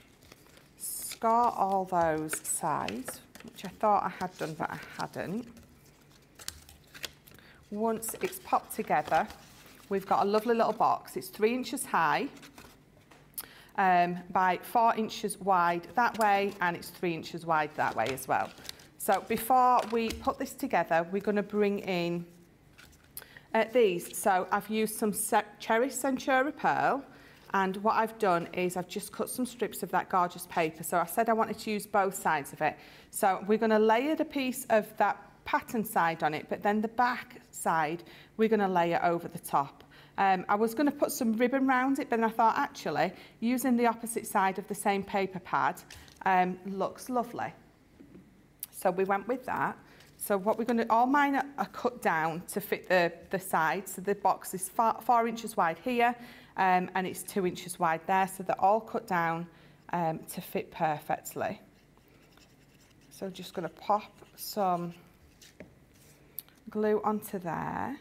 score all those sides, which I thought I had done but I hadn't. Once it's popped together, we've got a lovely little box. It's 3 inches high by 4 inches wide that way, and it's 3 inches wide that way as well. So before we put this together, we're going to bring in these. So I've used some cherry Centura Pearl, and what I've done is I've just cut some strips of that gorgeous paper. So I said I wanted to use both sides of it. So we're going to layer the piece of that pattern side on it, but then the back side we're going to layer over the top. I was going to put some ribbon round it, but then I thought actually using the opposite side of the same paper pad looks lovely, so we went with that. So what we're going to, all mine are cut down to fit the sides, so the box is 4 inches wide here and it's 2 inches wide there, so they're all cut down to fit perfectly. So I'm just going to pop some glue onto there,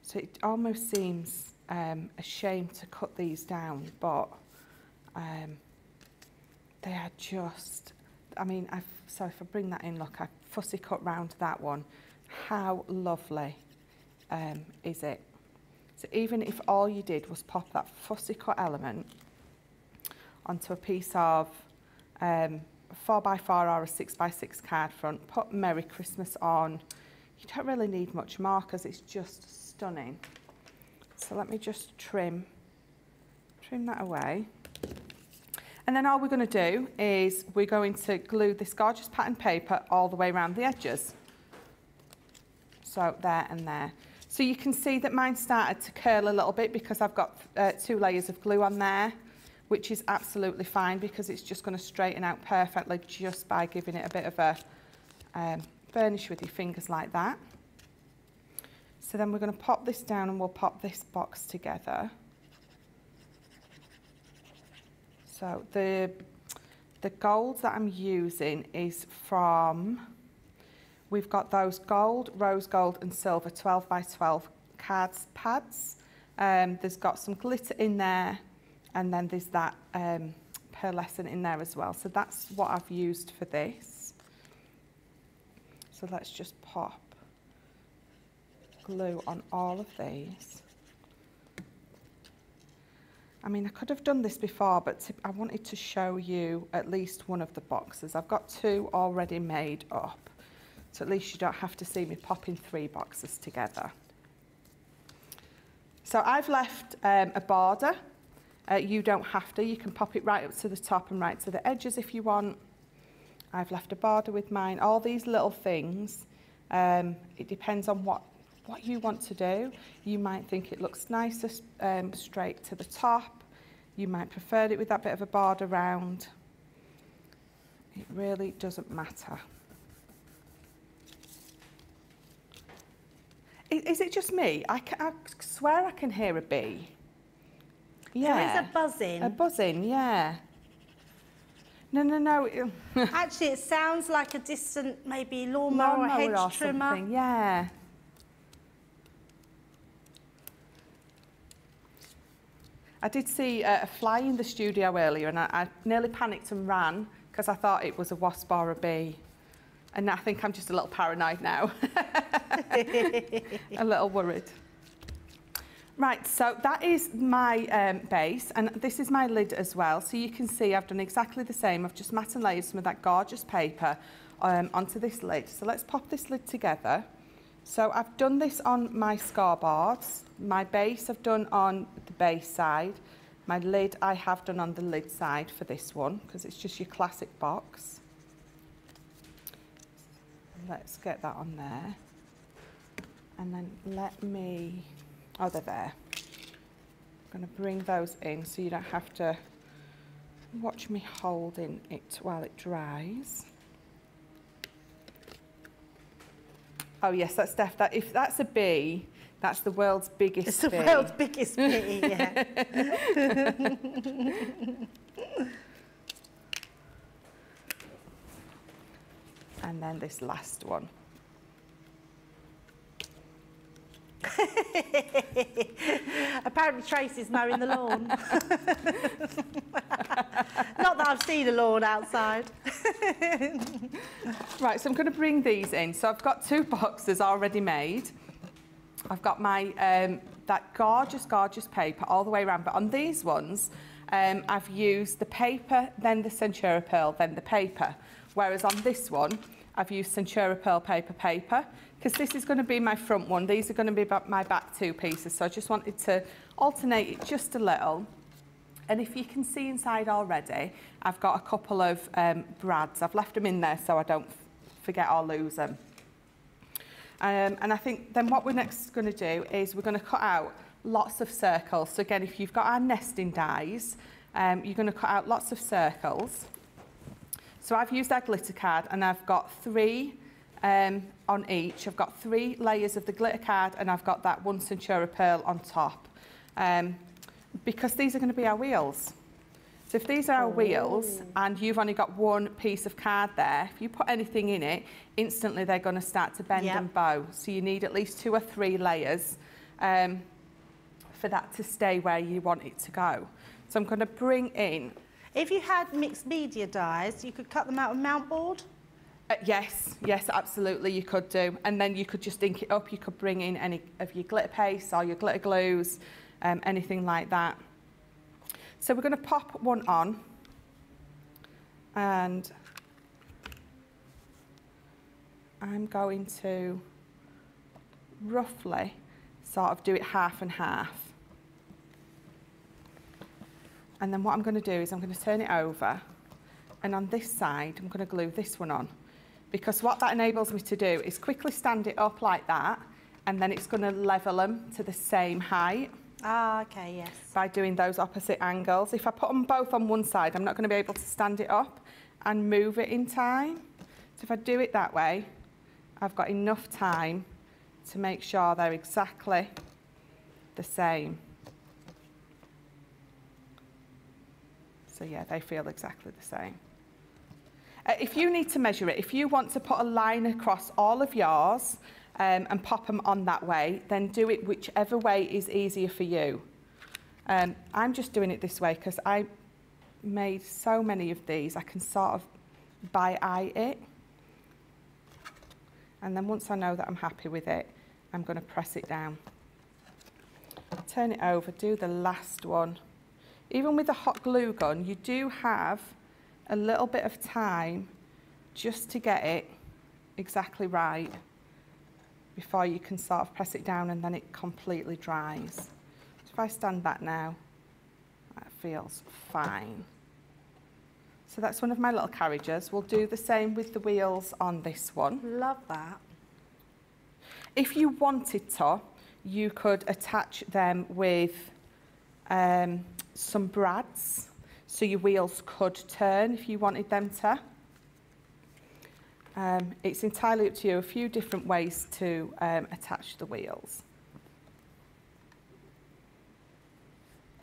so it almost seems a shame to cut these down, but they are just, I mean, so if I bring that in, look, I fussy cut round that one. How lovely is it? So even if all you did was pop that fussy cut element onto a piece of 4x4 or a 6x6 card front, put Merry Christmas on. You don't really need much more because it's just stunning. So let me just trim that away, and then all we're going to do is we're going to glue this gorgeous pattern paper all the way around the edges, so there and there. So you can see that mine started to curl a little bit because I've got 2 layers of glue on there, which is absolutely fine because it's just going to straighten out perfectly just by giving it a bit of a burnish with your fingers like that. So then we're going to pop this down and we'll pop this box together. So the gold that I'm using is from, we've got those gold, rose gold and silver 12 by 12 cards pads. There's got some glitter in there, and then there's that pearlescent in there as well. So that's what I've used for this. So let's just pop glue on all of these. I mean, I could have done this before, but I wanted to show you at least one of the boxes. I've got two already made up, so at least you don't have to see me popping three boxes together. So I've left a border. You don't have to. You can pop it right up to the top and right to the edges if you want. I've left a border with mine. All these little things, it depends on what you want to do. You might think it looks nicer straight to the top. You might prefer it with that bit of a border round. It really doesn't matter. Is it just me? I swear I can hear a bee. Yeah. There is a buzzing. A buzzing, yeah. No, no, no. Actually, it sounds like a distant, maybe lawnmower or hedge or trimmer. Something. Yeah. I did see a fly in the studio earlier, and I nearly panicked and ran because I thought it was a wasp or a bee. And I think I'm just a little paranoid now. A little worried. Right, so that is my base, and this is my lid as well. So you can see I've done exactly the same. I've just mat and layered some of that gorgeous paper onto this lid. So let's pop this lid together. So I've done this on my scoreboards. My base I've done on the base side. My lid I have done on the lid side for this one, because it's just your classic box. Let's get that on there. And then let me... Oh, they're there. I'm going to bring those in so you don't have to watch me holding it while it dries. Oh, yes, that's definitely... If that's a bee, that's the world's biggest bee. It's the world's biggest bee, yeah. And then this last one. Apparently Tracy's mowing the lawn. Not that I've seen a lawn outside. Right, so I'm going to bring these in. So I've got two boxes already made. I've got my that gorgeous paper all the way around, but on these ones I've used the paper, then the Centura Pearl, then the paper, whereas on this one I've used Centura Pearl paper, because this is going to be my front one. These are going to be my back two pieces, so I just wanted to alternate it just a little. And if you can see inside already, I've got a couple of brads. I've left them in there so I don't forget or lose them. And I think then what we're next going to do is we're going to cut out lots of circles. So again, if you've got our nesting dies, you're going to cut out lots of circles. So I've used our glitter card, and I've got three on each. I've got three layers of the glitter card, and I've got that one Centura Pearl on top. Because these are going to be our wheels. So if these are our wheels and you've only got one piece of card there, if you put anything in it, instantly they're going to start to bend and bow. So you need at least two or three layers for that to stay where you want it to go. So I'm going to bring in... If you had mixed media dies, you could cut them out on mount board? Yes, absolutely you could do. And then you could just ink it up. You could bring in any of your glitter paste or your glitter glues, anything like that. So we're going to pop one on. And I'm going to roughly sort of do it half and half. And then what I'm going to do is I'm going to turn it over, and on this side I'm going to glue this one on, because what that enables me to do is quickly stand it up like that, and then it's going to level them to the same height. Ah, okay, yes. By doing those opposite angles. If I put them both on one side, I'm not going to be able to stand it up and move it in time. So if I do it that way, I've got enough time to make sure they're exactly the same. So yeah, they feel exactly the same. If you need to measure it, if you want to put a line across all of yours and pop them on that way, then do it whichever way is easier for you. I'm just doing it this way because I made so many of these, I can sort of by eye it. And then once I know that I'm happy with it, I'm going to press it down. Turn it over, do the last one. Even with the hot glue gun, you do have a little bit of time just to get it exactly right before you can sort of press it down and then it completely dries. So if I stand back now, that feels fine. So that's one of my little carriages. We'll do the same with the wheels on this one. Love that. If you wanted to, you could attach them with some brads, so your wheels could turn if you wanted them to. It's entirely up to you, a few different ways to attach the wheels.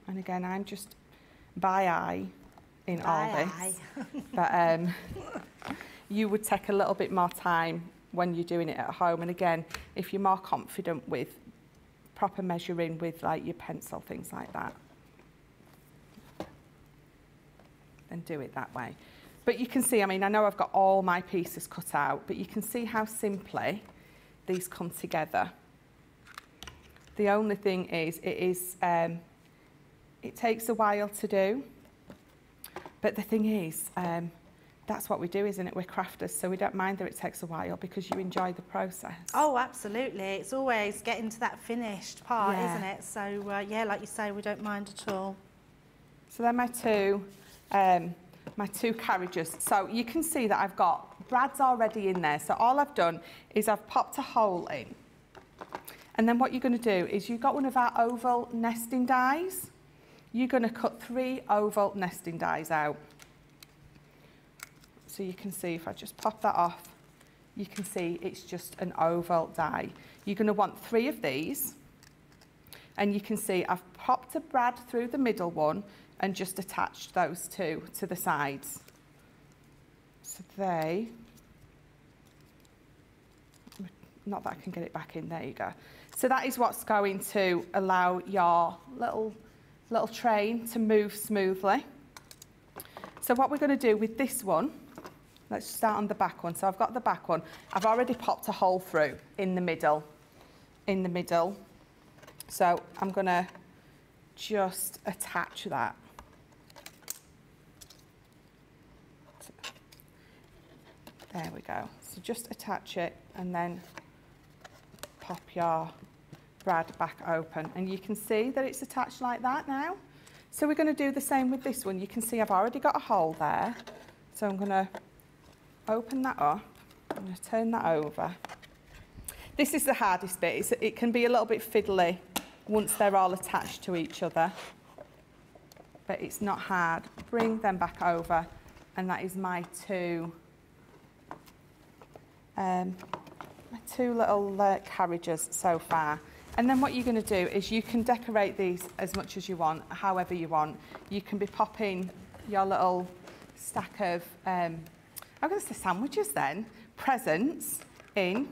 And again, I'm just by eye in all this. But you would take a little bit more time when you're doing it at home. And again, if you're more confident with proper measuring with like your pencil, things like that, and do it that way. But you can see, I mean, I know I've got all my pieces cut out, but you can see how simply these come together. The only thing is, it takes a while to do, but the thing is, that's what we do, isn't it? We're crafters, so we don't mind that it takes a while because you enjoy the process. Oh, absolutely. It's always getting to that finished part, isn't it? So, yeah, like you say, we don't mind at all. So they're my two carriages. So you can see that I've got brads already in there. So all I've done is I've popped a hole in. And then what you're going to do is you've got one of our oval nesting dies. You're going to cut 3 oval nesting dies out. So you can see if I just pop that off, you can see it's just an oval die. You're going to want 3 of these. And you can see I've popped a brad through the middle one and just attached those 2 to the sides. So they, not that I can get it back in, there you go. So that is what's going to allow your little train to move smoothly. So what we're going to do with this one, let's start on the back one. So I've got the back one. I've already popped a hole through in the middle, So I'm going to just attach that. There we go. So just attach it and then pop your brad back open. And you can see that it's attached like that now. So we're going to do the same with this one. You can see I've already got a hole there. So I'm going to open that up. I'm going to turn that over. This is the hardest bit. It can be a little bit fiddly once they're all attached to each other, but it's not hard. Bring them back over, and that is my two little carriages so far. And then what you're going to do is you can decorate these as much as you want, however you want. You can be popping your little stack of, I'm going to say sandwiches then, presents in.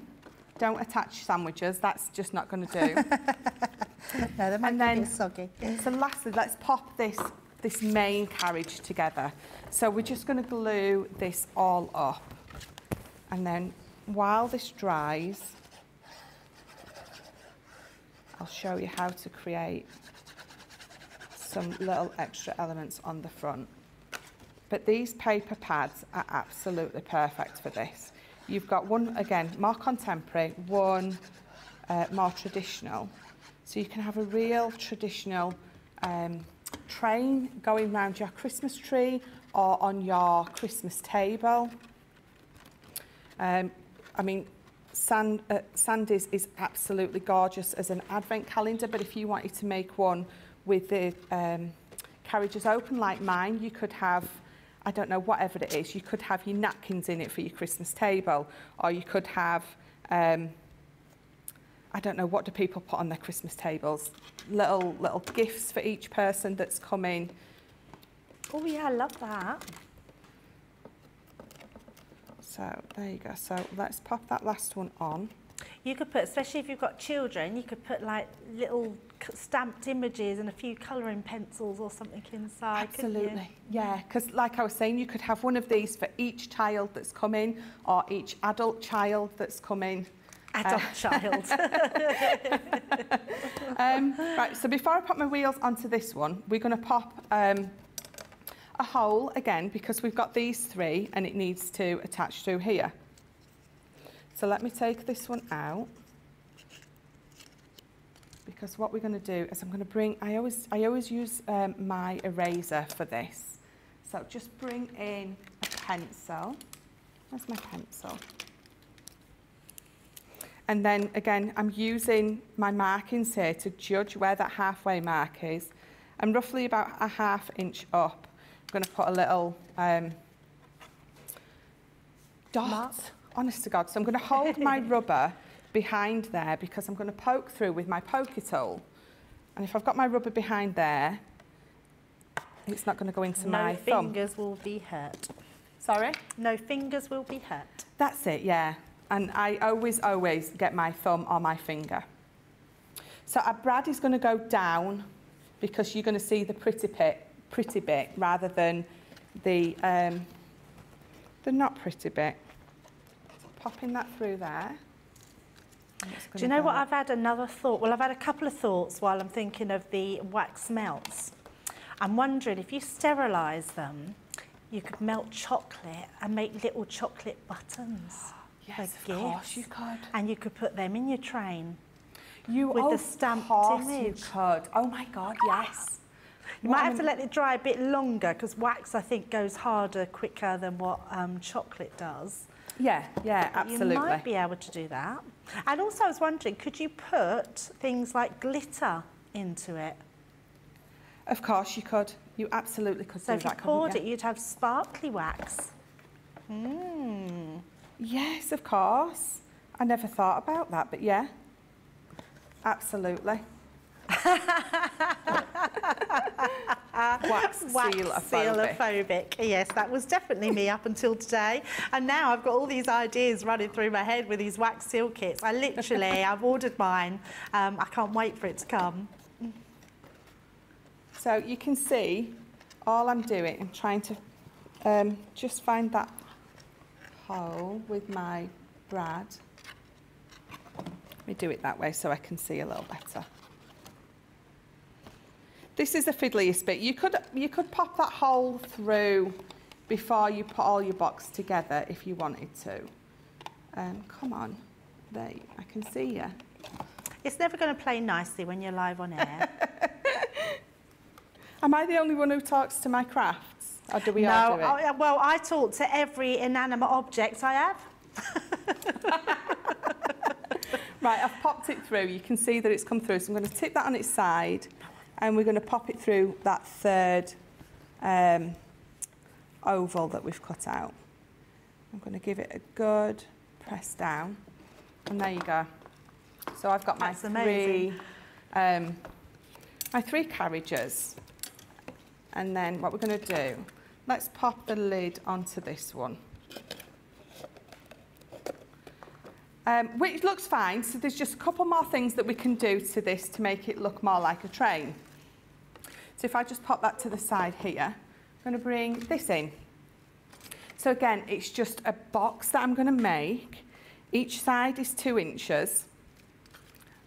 Don't attach sandwiches, that's just not going to do. No, they might be soggy. So lastly, let's pop this main carriage together. So we're just going to glue this all up. And then while this dries, I'll show you how to create some little extra elements on the front. But these paper pads are absolutely perfect for this. You've got one, again, more contemporary, one more traditional. So you can have a real traditional train going round your Christmas tree or on your Christmas table. I mean, Sandy's is absolutely gorgeous as an advent calendar, but if you wanted to make one with the carriages open like mine, you could have, I don't know, whatever it is, you could have your napkins in it for your Christmas table, or you could have I don't know, what do people put on their Christmas tables? Little gifts for each person that's coming. Oh yeah, I love that. So there you go. So let's pop that last one on. You could put, especially if you've got children, you could put like little stamped images and a few colouring pencils or something inside. Absolutely, yeah, because like I was saying, you could have one of these for each child that's come in or each adult child that's come in. Adult child. Right, so before I pop my wheels onto this one, we're going to pop a hole again, because we've got these three and it needs to attach through here. So let me take this one out, because what we're going to do is I'm going to bring, I always use my eraser for this. So just bring in a pencil. Where's my pencil? And then again, I'm using my markings here to judge where that halfway mark is. I'm roughly about a half inch up. I'm going to put a little dot. Mark. Honest to God. So I'm going to hold my rubber behind there, because I'm going to poke through with my pokey tool. And if I've got my rubber behind there, it's not going to go into my thumb. No fingers will be hurt. Sorry? No fingers will be hurt. That's it, yeah. And I always get my thumb or my finger. So our brad is going to go down, because you're going to see the pretty bit rather than the not pretty bit. Popping that through there. Do you know what? I've had another thought. Well, I've had a couple of thoughts while I'm thinking of the wax melts. I'm wondering if you sterilise them, you could melt chocolate and make little chocolate buttons. Yes, of course you could. And you could put them in your train. You with the stamped image. You could. Oh my God, yes. You might have to let it dry a bit longer, because wax, I think, goes harder quicker than what chocolate does. Yeah, yeah, absolutely. You might be able to do that. And also I was wondering, could you put things like glitter into it? Of course you could. You absolutely could do that. So if you poured it, you'd have sparkly wax. Mm. Yes, of course. I never thought about that, but yeah, absolutely. Wax sealophobic. Yes, that was definitely me up until today, and now I've got all these ideas running through my head with these wax seal kits. I literally, I've ordered mine. I can't wait for it to come. So you can see, all I'm doing, I'm trying to just find that hole with my brad. Let me do it that way so I can see a little better. This is the fiddliest bit. You could pop that hole through before you put all your boxes together if you wanted to. Come on, there, I can see you. It's never going to play nicely when you're live on air. Am I the only one who talks to my crafts? Or do we all do it? Well, I talk to every inanimate object I have. Right, I've popped it through. You can see that it's come through. So I'm going to tip that on its side. And we're going to pop it through that third oval that we've cut out. I'm going to give it a good press down. And there you go. So I've got my three carriages. And then what we're going to do, let's pop the lid onto this one. Which looks fine, so there's just a couple more things that we can do to this to make it look more like a train. So if I just pop that to the side here, I'm going to bring this in. So again, it's just a box that I'm going to make. Each side is 2 inches.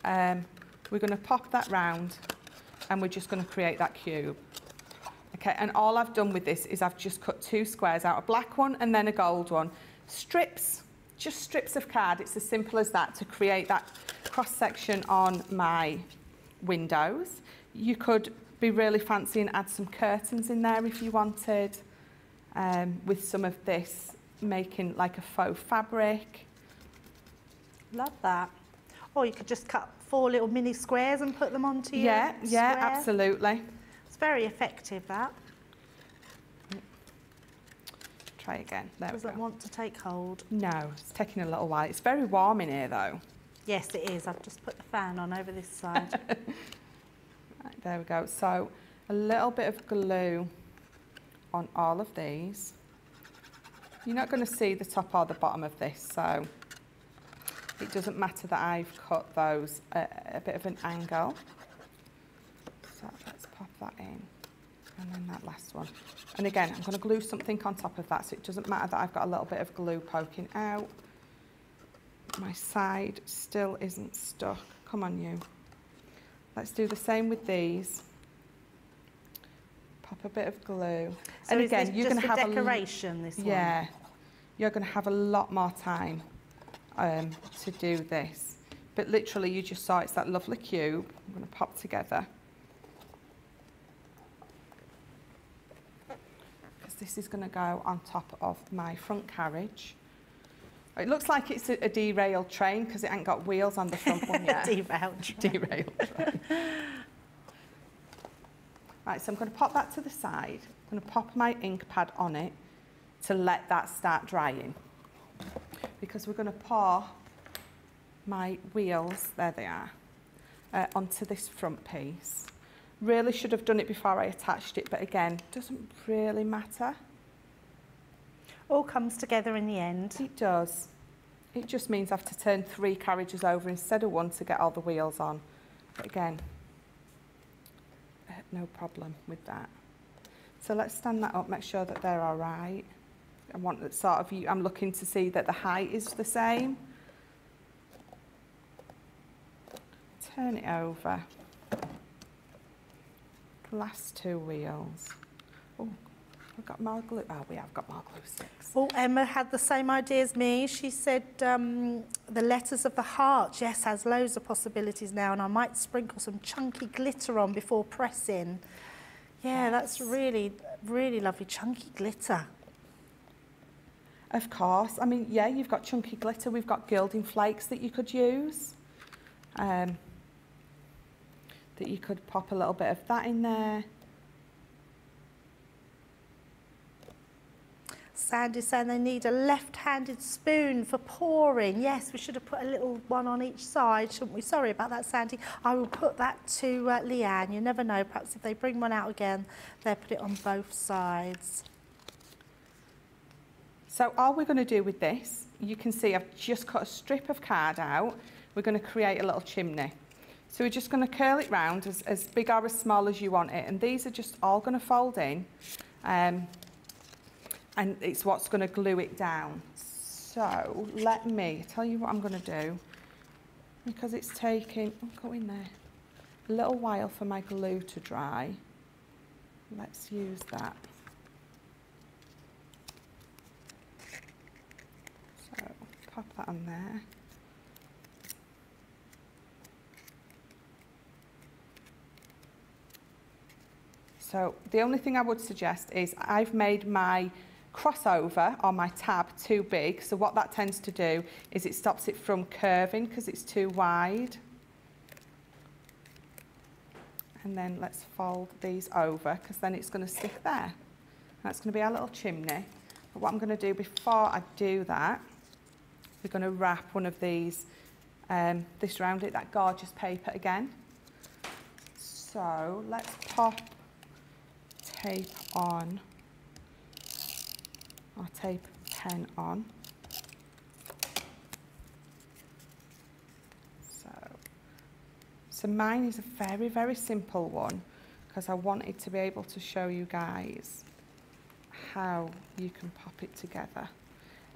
We're going to pop that round and we're just going to create that cube. Okay, and all I've done with this is I've just cut 2 squares out, a black one and then a gold one. Strips, just strips of card. It's as simple as that to create that cross section on my windows. You could be really fancy and add some curtains in there if you wanted, with some of this, making like a faux fabric. Love that. Or you could just cut 4 little mini squares and put them onto your square. Absolutely. It's very effective, that. Try again. There we go. Doesn't want to take hold. No, it's taking a little while. It's very warm in here though. Yes, it is. I've just put the fan on over this side. Right, there we go. So a little bit of glue on all of these. You're not going to see the top or the bottom of this, so it doesn't matter that I've cut those at a bit of an angle. So let's pop that in, and then that last one. And again, I'm going to glue something on top of that, so it doesn't matter that I've got a little bit of glue poking out. My side still isn't stuck. Come on, you. Let's do the same with these. Pop a bit of glue. So and again, you're going to have decoration, this one. Yeah, you're going to have a lot more time to do this. But literally, you just saw it's that lovely cube. I'm going to pop together. Because this is going to go on top of my front carriage. It looks like it's a derailed train because it ain't got wheels on the front one yet. Derailed train. Derailed train. Right, so I'm going to pop that to the side. I'm going to pop my ink pad on it to let that start drying. Because we're going to pour my wheels, there they are, onto this front piece. Really should have done it before I attached it, but again, doesn't really matter. All comes together in the end. It does. It just means I have to turn 3 carriages over instead of 1 to get all the wheels on. But again, no problem with that. So let's stand that up, make sure that they're all right. I want that sort of, I'm looking to see that the height is the same. Turn it over. Last 2 wheels. Oh, we've got more glue. Oh, we have got more glue sticks. Well, Emma had the same idea as me. She said the letters of the heart, yes, has loads of possibilities now, and I might sprinkle some chunky glitter on before pressing. Yeah, yes. That's really, really lovely, chunky glitter. Of course. I mean, yeah, you've got chunky glitter. We've got gilding flakes that you could use. That you could pop a little bit of that in there. Sandy's saying they need a left-handed spoon for pouring. Yes, we should have put a little one on each side, shouldn't we? Sorry about that, Sandy. I will put that to Leanne. You never know. Perhaps if they bring one out again, they'll put it on both sides. So all we're going to do with this, you can see I've just cut a strip of card out. We're going to create a little chimney. So we're just going to curl it round as big or as small as you want it. And these are just all going to fold in. And it's what's going to glue it down. So let me tell you what I'm going to do, because it's taking go in there a little while for my glue to dry. Let's use that. So pop that on there. So the only thing I would suggest is I've made my crossover on my tab too big, so what that tends to do is it stops it from curving because it's too wide. And then let's fold these over, because then it's going to stick there. That's going to be our little chimney. But what I'm going to do before I do that, we're going to wrap one of these this round it, that gorgeous paper again. So let's pop tape on, or tape pen on. So mine is a very, very simple one, because I wanted to be able to show you guys how you can pop it together.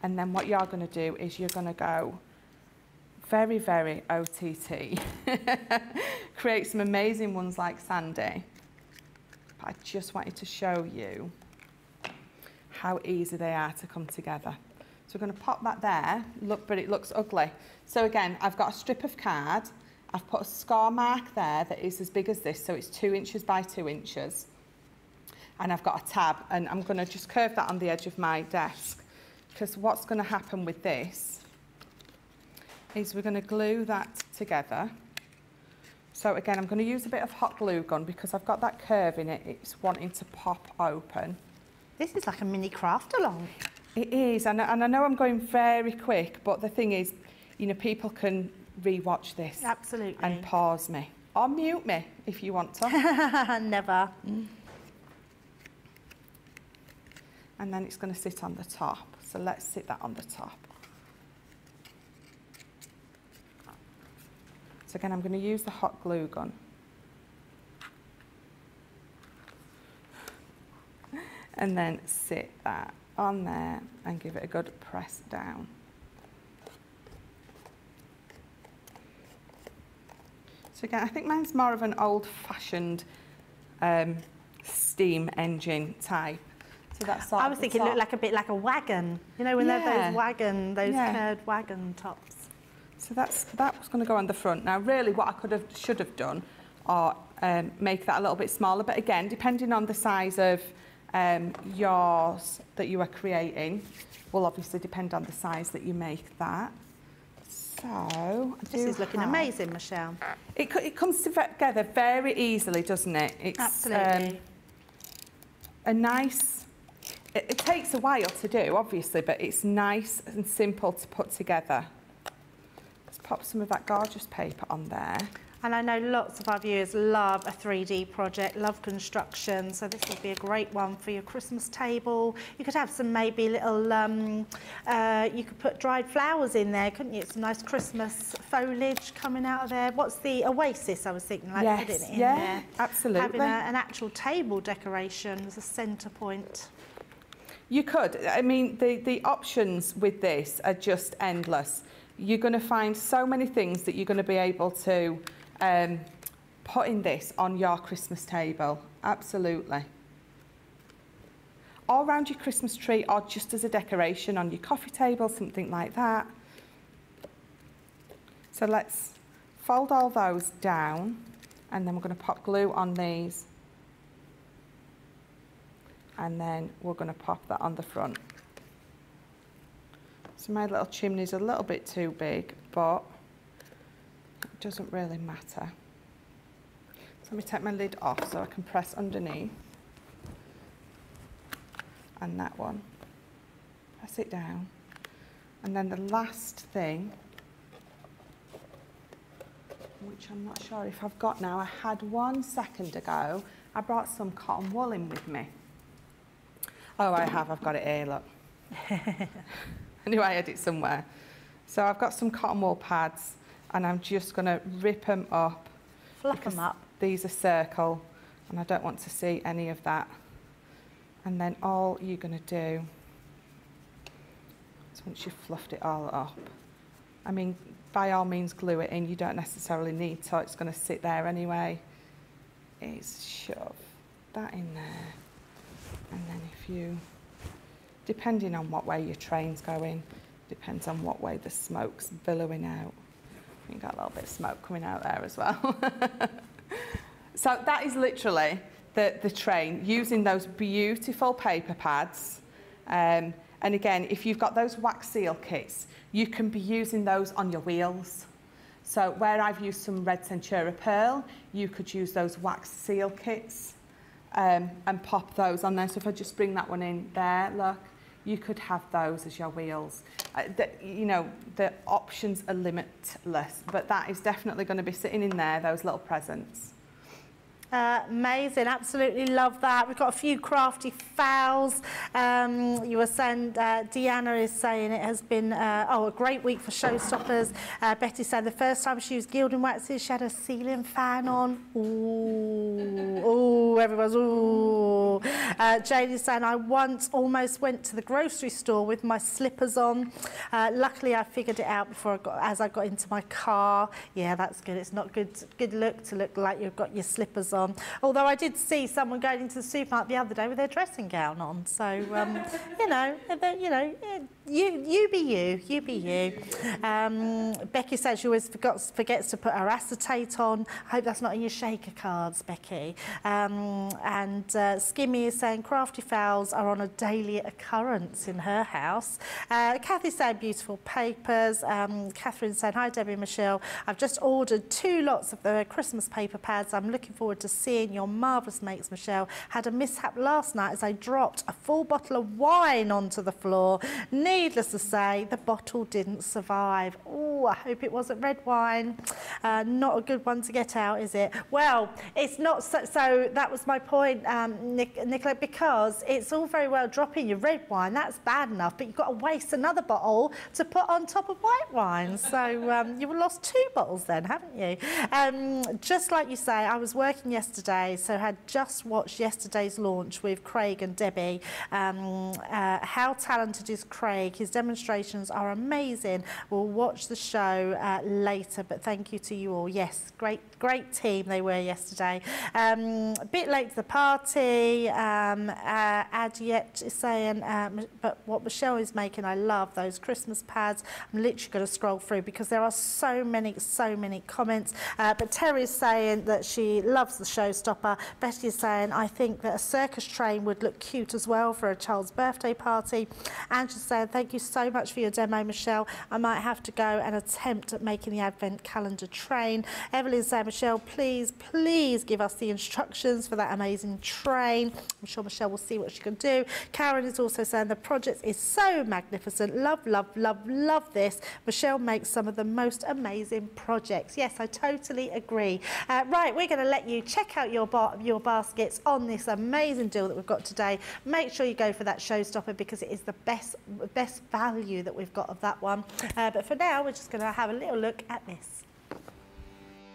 And then what you're going to do is you're going to go very, very OTT. Create some amazing ones like Sandy. But I just wanted to show you how easy they are to come together. So we're going to pop that there. Look, but it looks ugly. So again, I've got a strip of card. I've put a score mark there that is as big as this, so it's 2 inches by 2 inches. And I've got a tab, and I'm going to just curve that on the edge of my desk, because what's going to happen with this is we're going to glue that together. So again, I'm going to use a bit of hot glue gun because I've got that curve in it. It's wanting to pop open. This is like a mini craft along. It is, and I know I'm going very quick, but the thing is, you know, people can re-watch this. Absolutely. And pause me. Or mute me if you want to. Never. Mm. And then it's going to sit on the top. So let's sit that on the top. So again, I'm going to use the hot glue gun. And then sit that on there and give it a good press down. So again, I think mine's more of an old-fashioned steam engine type. So that's I was thinking it looked like a bit like a wagon, you know, when they're those wagon, those curved wagon tops. So that was going to go on the front. Now, really, what I should have done, or make that a little bit smaller. But again, depending on the size of yours that you are creating, will obviously depend on the size that you make that. So this is looking amazing, Michelle. It comes together very easily, doesn't it? It's, absolutely. A nice. It takes a while to do, obviously, but it's nice and simple to put together. Let's pop some of that gorgeous paper on there. And I know lots of our viewers love a 3D project, love construction, so this would be a great one for your Christmas table. You could have some maybe little, you could put dried flowers in there, couldn't you? Some nice Christmas foliage coming out of there. What's the oasis, I was thinking, like putting it in there. Absolutely. Having an actual table decoration as a centre point. You could. I mean, the options with this are just endless. You're going to find so many things that you're going to be able to putting this on your Christmas table, absolutely. All around your Christmas tree, or just as a decoration on your coffee table, something like that. So let's fold all those down, and then we're going to pop glue on these. And then we're going to pop that on the front. So my little chimney's a little bit too big, but it doesn't really matter. So let me take my lid off so I can press underneath. And that one. Press it down. And then the last thing, which I'm not sure if I've got now. I had one second ago. I brought some cotton wool in with me. Oh, I have. I've got it here, look. I knew I had it somewhere. So I've got some cotton wool pads. And I'm just going to rip them up. Fluff them up. These are circle, and I don't want to see any of that. And then all you're going to do is once you've fluffed it all up, I mean, by all means, glue it in. You don't necessarily need to. It's going to sit there anyway. Is shove that in there. And then if you, depending on what way your train's going, depends on what way the smoke's billowing out. You've got a little bit of smoke coming out there as well. So that is literally the train, using those beautiful paper pads. And again, if you've got those wax seal kits, you can be using those on your wheels. So where I've used some red Centura Pearl, you could use those wax seal kits and pop those on there. So if I just bring that one in there, look. You could have those as your wheels. You know, the options are limitless, but that is definitely going to be sitting in there, those little presents. Amazing, absolutely love that. We've got a few crafty fowls. You were saying, Deanna is saying it has been a great week for showstoppers. Betty said the first time she used gilding waxes, she had a ceiling fan on. Ooh, ooh, everyone's ooh. Jane is saying, I once almost went to the grocery store with my slippers on. Luckily, I figured it out before as I got into my car. Yeah, that's good. It's not good look to look like you've got your slippers on. Although I did see someone going into the supermarket the other day with their dressing gown on, so you be you. Becky says she always forgets to put her acetate on. I hope that's not in your shaker cards, Becky. Skimmy is saying crafty fowls are on a daily occurrence in her house. Kathy saying beautiful papers. Catherine saying hi Debbie and Michelle. I've just ordered 2 lots of the Christmas paper pads. I'm looking forward to to seeing your marvellous mates, Michelle. Had a mishap last night as I dropped a full bottle of wine onto the floor. Needless to say, the bottle didn't survive. Oh, I hope it wasn't red wine. Not a good one to get out, is it? Well, it's not so, that was my point, Nicola, because it's all very well dropping your red wine, that's bad enough, but you've got to waste another bottle to put on top of white wine. So you've lost two bottles then, haven't you? Just like you say, I was working yesterday, so had just watched yesterday's launch with Craig and Debbie. How talented is Craig? His demonstrations are amazing. We'll watch the show later, but thank you to you all. Yes, great team they were yesterday. A bit late to the party, Adiette is saying, but what Michelle is making, I love those Christmas pads. I'm literally going to scroll through because there are so many comments. But Terry is saying that she loves the showstopper. Betty is saying, I think that a circus train would look cute as well for a child's birthday party. And she's saying, thank you so much for your demo, Michelle. I might have to go and attempt at making the advent calendar train. Evelyn saying, Michelle, please give us the instructions for that amazing train. I'm sure Michelle will see what she can do. Karen is also saying the project is so magnificent. Love this. Michelle makes some of the most amazing projects. Yes, I totally agree. Right, we're going to let you check out your baskets on this amazing deal that we've got today. Make sure you go for that showstopper because it is the best value that we've got of that one. But for now, we're just going to have a little look at this.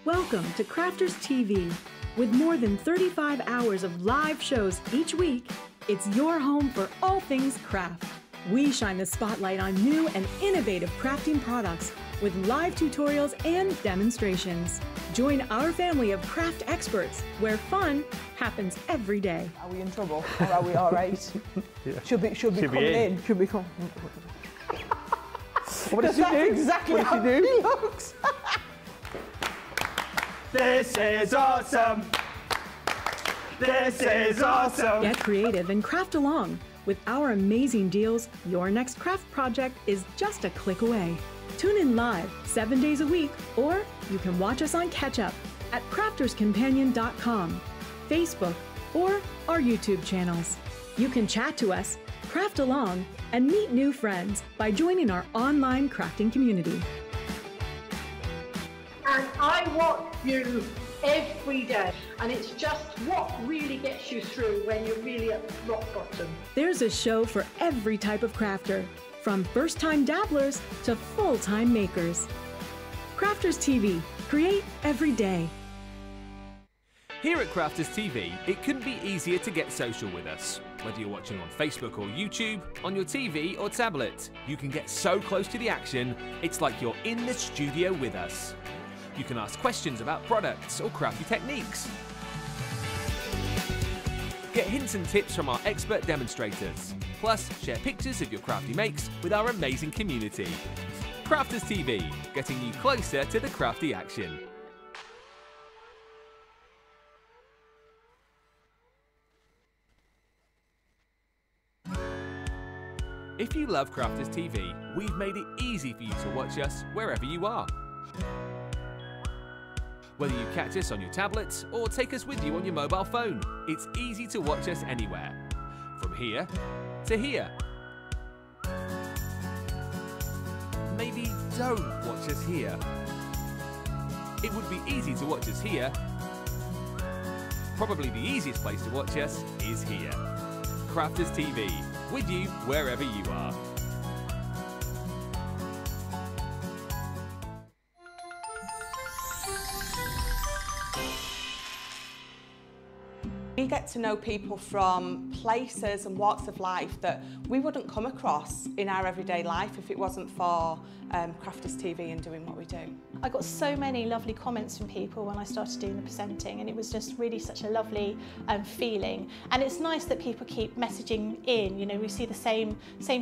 Welcome to Crafters TV. With more than 35 hours of live shows each week, it's your home for all things craft. We shine the spotlight on new and innovative crafting products with live tutorials and demonstrations. Join our family of craft experts where fun happens every day. Are we in trouble or are we all right? Yeah. Should we come in? Should we come? What does she do? Exactly what does she do? He looks. This is awesome. This is awesome. Get creative and craft along. With our amazing deals, your next craft project is just a click away. Tune in live 7 days a week, or you can watch us on catch-up at crafterscompanion.com, Facebook, or our YouTube channels. You can chat to us, craft along, and meet new friends by joining our online crafting community. And I want you every day, and it's just what really gets you through when you're really at rock bottom. There's a show for every type of crafter, from first-time dabblers to full-time makers. Crafters TV, create every day. Here at Crafters TV, it couldn't be easier to get social with us. Whether you're watching on Facebook or YouTube, on your TV or tablet, you can get so close to the action, it's like you're in the studio with us. You can ask questions about products or crafty techniques. Get hints and tips from our expert demonstrators. Plus, share pictures of your crafty makes with our amazing community. Crafters TV, getting you closer to the crafty action. If you love Crafters TV, we've made it easy for you to watch us wherever you are. Whether you catch us on your tablets or take us with you on your mobile phone, it's easy to watch us anywhere. From here to here. Maybe don't watch us here. It would be easy to watch us here. Probably the easiest place to watch us is here. Crafters TV, with you wherever you are. We get to know people from places and walks of life that we wouldn't come across in our everyday life if it wasn't for Crafters TV and doing what we do. I got so many lovely comments from people when I started doing the presenting, and it was just really such a lovely feeling. And it's nice that people keep messaging in, you know, we see the same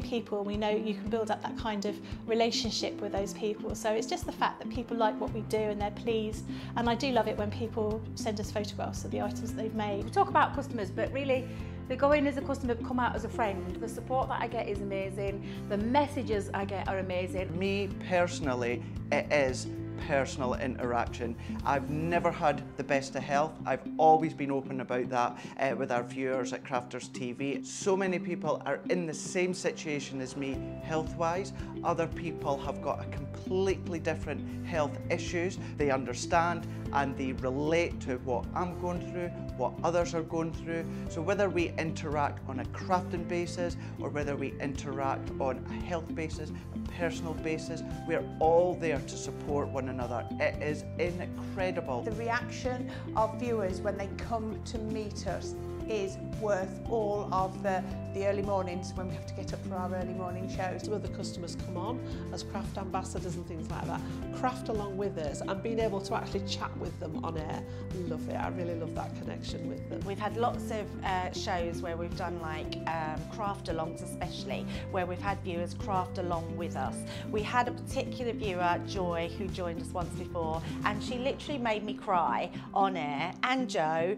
people and we know you can build up that kind of relationship with those people. So it's just the fact that people like what we do and they're pleased. And I do love it when people send us photographs of the items that they've made. We talk about customers, but really they go in as a customer, come out as a friend. The support that I get is amazing. The messages I get are amazing. Me personally, it is personal interaction. I've never had the best of health. I've always been open about that with our viewers at Crafters TV. So many people are in the same situation as me health-wise. Other people have got a completely different health issues. They understand and they relate to what I'm going through, what others are going through. So whether we interact on a crafting basis or whether we interact on a health basis, a personal basis, we're all there to support one another. It is incredible. The reaction of viewers when they come to meet us is worth all of the early mornings when we have to get up for our early morning shows. Some of the customers come on as craft ambassadors and things like that, craft along with us, and being able to actually chat with them on air. Love it, I really love that connection with them. We've had lots of shows where we've done like craft alongs especially, where we've had viewers craft along with us. We had a particular viewer, Joy, who joined us once before, and she literally made me cry on air, and Joe,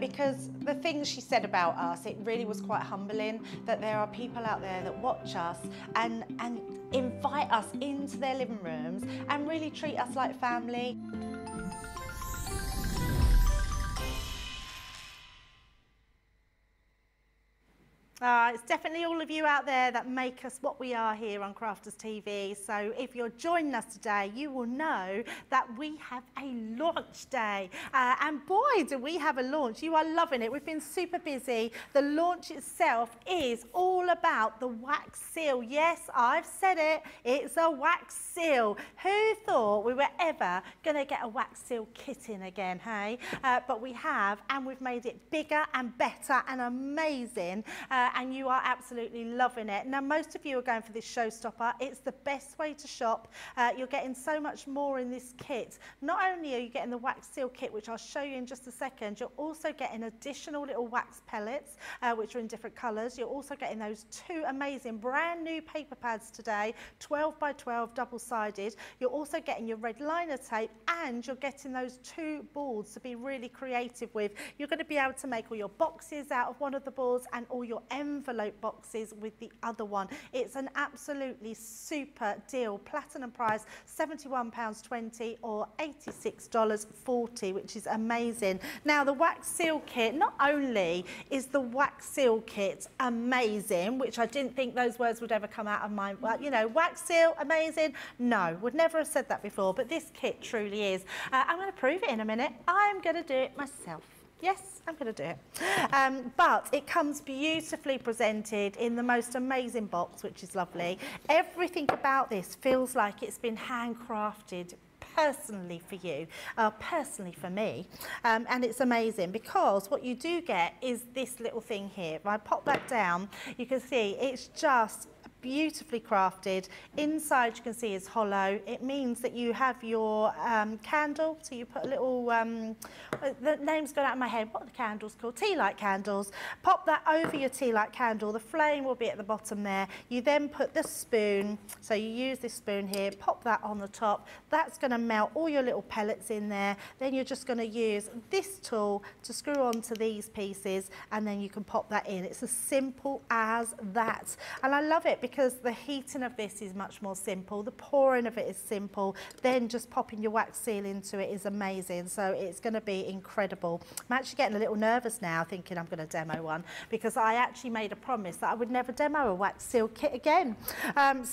because the things she said about us, it really was quite humbling that there are people out there that watch us and invite us into their living rooms and really treat us like family. It's definitely all of you out there that make us what we are here on Crafters TV. So if you're joining us today, you will know that we have a launch day. And boy, do we have a launch. You are loving it. We've been super busy. The launch itself is all about the wax seal. Yes, I've said it. It's a wax seal. Who thought we were ever going to get a wax seal kit in again, hey? But we have, and we've made it bigger and better and amazing. And you are absolutely loving it. Now, most of you are going for this showstopper. It's the best way to shop. You're getting so much more in this kit. Not only are you getting the wax seal kit, which I'll show you in just a second, you're also getting additional little wax pellets, which are in different colours. You're also getting those two amazing brand new paper pads today, 12 by 12, double-sided. You're also getting your red liner tape, and you're getting those two boards to be really creative with. You're going to be able to make all your boxes out of one of the boards and all your envelope boxes with the other one. It's an absolutely super deal. Platinum price £71.20 or $86.40, which is amazing. Now, the wax seal kit, not only is the wax seal kit amazing, which I didn't think those words would ever come out of my, well, you know, wax seal, amazing. No, would never have said that before, but this kit truly is. I'm going to prove it in a minute. I'm going to do it myself. Yes, I'm going to do it. But it comes beautifully presented in the most amazing box, which is lovely. Everything about this feels like it's been handcrafted personally for you, personally for me. And it's amazing because what you do get is this little thing here. If I pop that down, you can see it's just beautifully crafted. Inside, you can see, is hollow. It means that you have your candle, so you put a little, the name's gone out of my head, what are the candles called? Tea light candles. Pop that over your tea light candle, the flame will be at the bottom there. You then put the spoon, so you use this spoon here, pop that on the top. That's going to melt all your little pellets in there. Then you're just going to use this tool to screw onto these pieces, and then you can pop that in. It's as simple as that. And I love it because the heating of this is much more simple, the pouring of it is simple, then just popping your wax seal into it is amazing. So it's going to be incredible. I'm actually getting a little nervous now thinking I'm going to demo one, because I actually made a promise that I would never demo a wax seal kit again. I'm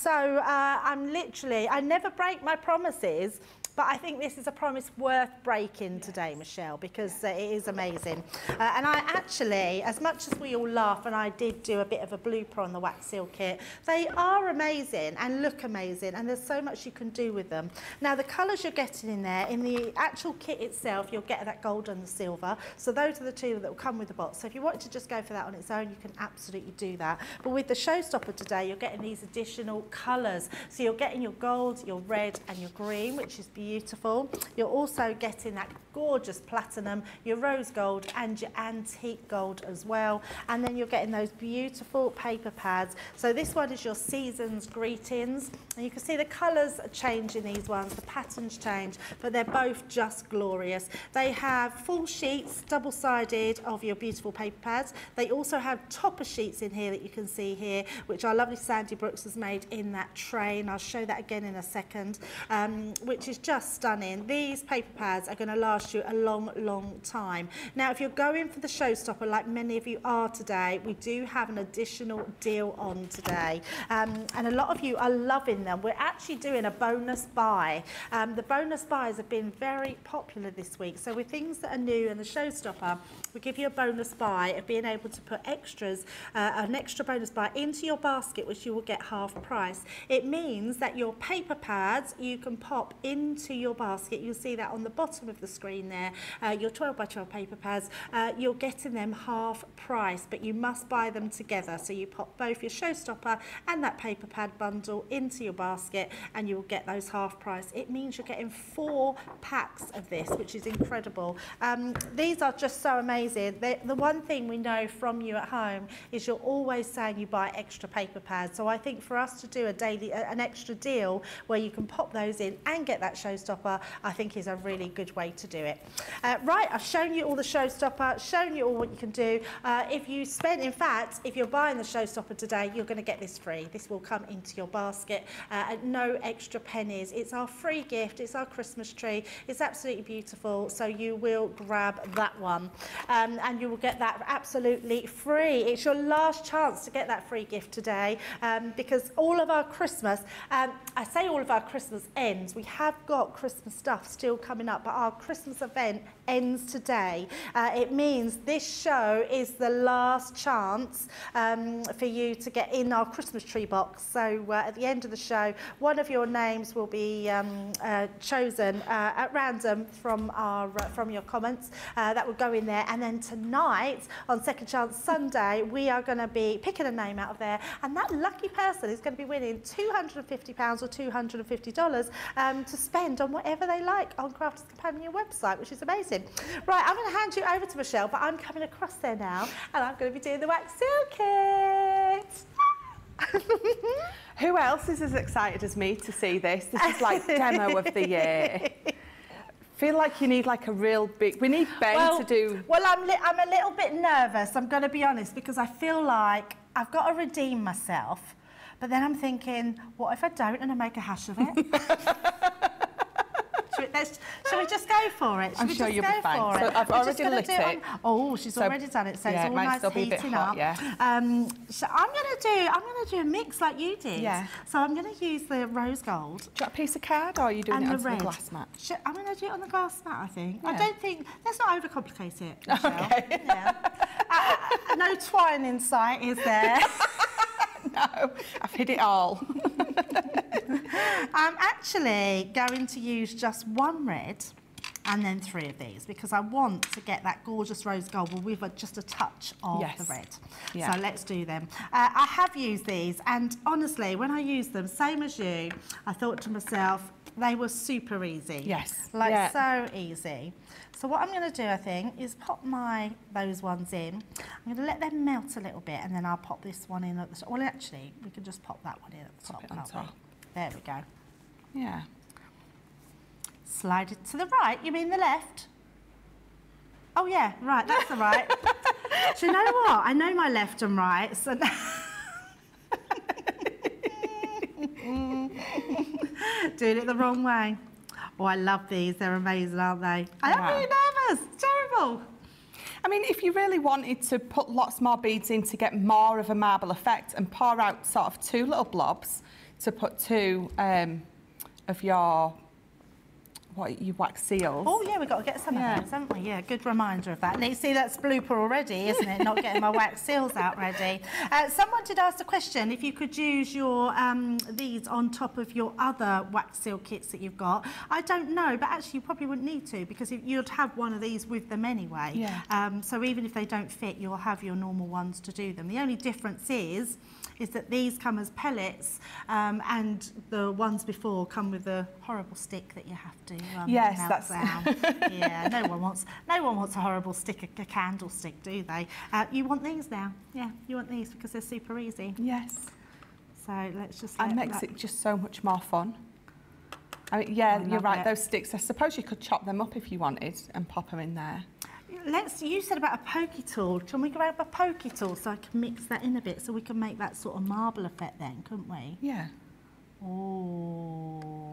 literally, I never break my promises, but I think this is a promise worth breaking today, Michelle, because it is amazing. And I actually, as much as we all laugh, and I did do a bit of a blooper on the wax seal kit, they are amazing and look amazing, and there's so much you can do with them. Now, the colours you're getting in there, in the actual kit itself, you'll get that gold and the silver. So those are the two that will come with the box. So if you wanted to just go for that on its own, you can absolutely do that. But with the showstopper today, you're getting these additional colours. So you're getting your gold, your red and your green, which is beautiful. You're also getting that gorgeous platinum, your rose gold and your antique gold as well. And then you're getting those beautiful paper pads. So this one is your season's greetings. And you can see the colours change in these ones, the patterns change, but they're both just glorious. They have full sheets, double-sided, of your beautiful paper pads. They also have topper sheets in here that you can see here, which our lovely Sandy Brooks has made in that tray, and I'll show that again in a second, which is just stunning. These paper pads are going to last you a long, long time. Now, if you're going for the showstopper, like many of you are today, we do have an additional deal on today, and a lot of you are loving them. We're actually doing a bonus buy. The bonus buys have been very popular this week, so with things that are new and the showstopper, we give you a bonus buy of being able to put extras, an extra bonus buy into your basket, which you will get half price. It means that your paper pads you can pop into your basket. You'll see that on the bottom of the screen there, your 12 by 12 paper pads, you're getting them half price, but you must buy them together. So you pop both your showstopper and that paper pad bundle into your basket and you'll get those half price. It means you're getting 4 packs of this, which is incredible. These are just so amazing. The one thing we know from you at home is you're always saying you buy extra paper pads, so I think for us to do a daily an extra deal where you can pop those in and get that showstopper, I think is a really good way to do it. Right, I've shown you all the showstopper, shown you all what you can do. If you spend, in fact, if you're buying the showstopper today, you're going to get this free. This will come into your basket at no extra pennies. It's our free gift. It's our Christmas tree. It's absolutely beautiful, so you will grab that one, and you will get that absolutely free. It's your last chance to get that free gift today, because all of our Christmas, I say all of our Christmas ends. We have got Christmas stuff still coming up, but our Christmas event ends today. It means this show is the last chance for you to get in our Christmas tree box. So at the end of the show, one of your names will be chosen at random from our from your comments. That will go in there, and then tonight on Second Chance Sunday we are going to be picking a name out of there, and that lucky person is going to be winning £250 or $250 to spend on whatever they like on Crafters Companion website, which is amazing. Right, I'm going to hand you over to Michelle, but I'm coming across there now and I'm going to be doing the wax circuit. Who else is as excited as me to see this? This is like demo of the year. Feel like you need like a real big. We need Ben to do. Well, I'm a little bit nervous. I'm going to be honest, because I feel like I've got to redeem myself, but then I'm thinking, what if I don't and I make a hash of it? Shall we just go for it? Shall I'm sure you'll be fine. So I've already lit it. Oh, she's already done it, so yeah, it's all nice heating up. Yeah. So I'm gonna do a mix like you did. Yeah. So I'm gonna use the rose gold. Do you want a piece of card, or are you doing it on the glass mat? I'm gonna do it on the glass mat, I think. Yeah. I don't think. Let's not overcomplicate it, Michelle. Okay. Yeah. No twine in sight, is there? No, I've hid it all. I'm actually going to use just one red and then 3 of these, because I want to get that gorgeous rose gold with just a touch of the red. Yeah. So let's do them. I have used these, and honestly, when I used them, same as you, I thought to myself, they were super easy. Yes. Like so easy. So what I'm going to do, I think, is pop those ones in. I'm going to let them melt a little bit, and then I'll pop this one in at the top. Well, actually, we can just pop that one in at the top, can't we? There we go. Yeah. Slide it to the right. You mean the left? Oh, yeah, right. That's the right. Do you know what? I know my left and right. So doing it the wrong way. Oh, I love these. They're amazing, aren't they? I am really nervous. It's terrible. I mean, if you really wanted to put lots more beads in to get more of a marble effect, and pour out sort of 2 little blobs to put 2 of your wax seals. Oh, yeah, we've got to get some of those, haven't we? Yeah, good reminder of that. And you see, that's blooper already, isn't it? Not getting my wax seals out ready. Someone did ask the question if you could use your these on top of your other wax seal kits that you've got. I don't know, but actually you probably wouldn't need to, because you'd have one of these with them anyway. Yeah. So even if they don't fit, you'll have your normal ones to do them. The only difference is that these come as pellets, and the ones before come with the horrible stick that you have to melt down. Yeah, no one wants a horrible stick, a candlestick, do they? You want these now? Yeah, you want these because they're super easy. Yes. So let's just. And makes it just so much more fun. I mean, yeah, you're right. Those sticks. I suppose you could chop them up if you wanted and pop them in there. Let's. You said about a pokey tool. Can we grab a pokey tool so I can mix that in a bit so we can make that sort of marble effect then, couldn't we? Yeah. Oh.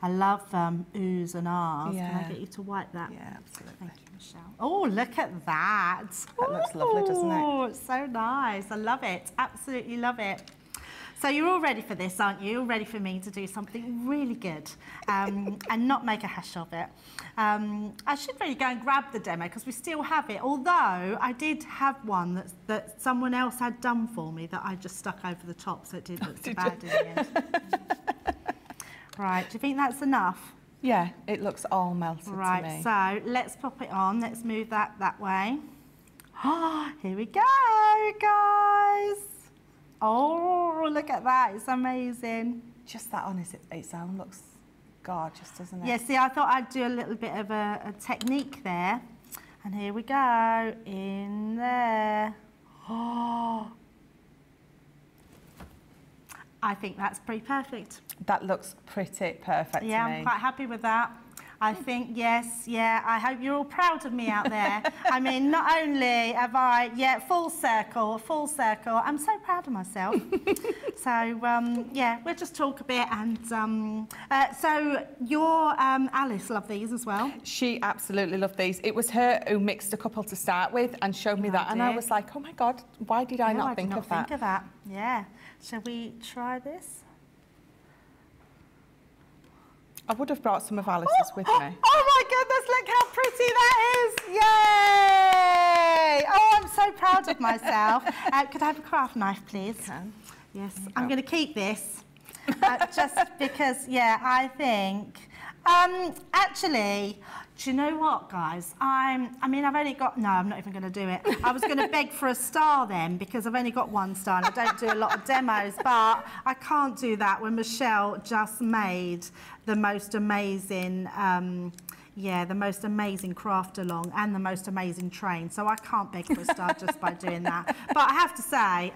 I love oohs and ahs. Yeah. Can I get you to wipe that? Yeah, absolutely. Thank you, Michelle. Oh, look at that. That looks lovely, doesn't it? Oh, it's so nice. I love it. Absolutely love it. So you're all ready for this, aren't you? You're ready for me to do something really good and not make a hash of it. I should really go and grab the demo because we still have it, although I did have one that someone else had done for me that I just stuck over the top, so it did look so bad in the end. Right, do you think that's enough? Yeah, it looks all melted to me. Right, so let's pop it on. Let's move that way. Oh, here we go, guys. Oh, look at that. It's amazing. Just that on its own looks gorgeous, doesn't it? Yeah, see, I thought I'd do a little bit of a technique there. And here we go. In there. Oh. I think that's pretty perfect. That looks pretty perfect to me. Yeah, I'm quite happy with that. I think, yes, yeah, I hope you're all proud of me out there. I mean, not only have I, yeah, full circle, I'm so proud of myself. So, yeah, we'll just talk a bit and, so your Alice loved these as well? She absolutely loved these. It was her who mixed a couple to start with and showed me that, and I was like, oh my God, why did I not think of that? I did not think of that, yeah. Shall we try this? I would have brought some of Alice's with me. Oh my goodness, look how pretty that is! Yay! Oh, I'm so proud of myself. Could I have a craft knife, please? You can. Yes, I'm going to keep this. Just because, yeah, I think... actually, do you know what, guys? I mean, I've only got... No, I'm not even going to do it. I was going to beg for a star then, because I've only got one star and I don't do a lot of demos, but I can't do that when Michelle just made the most amazing... yeah, the most amazing craft along and the most amazing train. So I can't beg for a star just by doing that. But I have to say,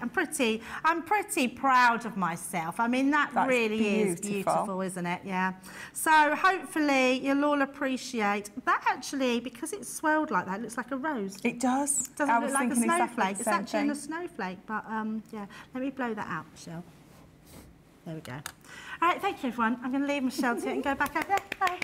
I'm pretty proud of myself. I mean, that's really beautiful. Is beautiful, isn't it? Yeah. So hopefully you'll all appreciate that. Actually, because it's swirled like that, it looks like a rose. It does. It doesn't look like a snowflake. Exactly it's actually in a snowflake. But yeah, let me blow that out, Michelle. There we go. All right, thank you, everyone. I'm going to leave Michelle to it and go back over there. Bye.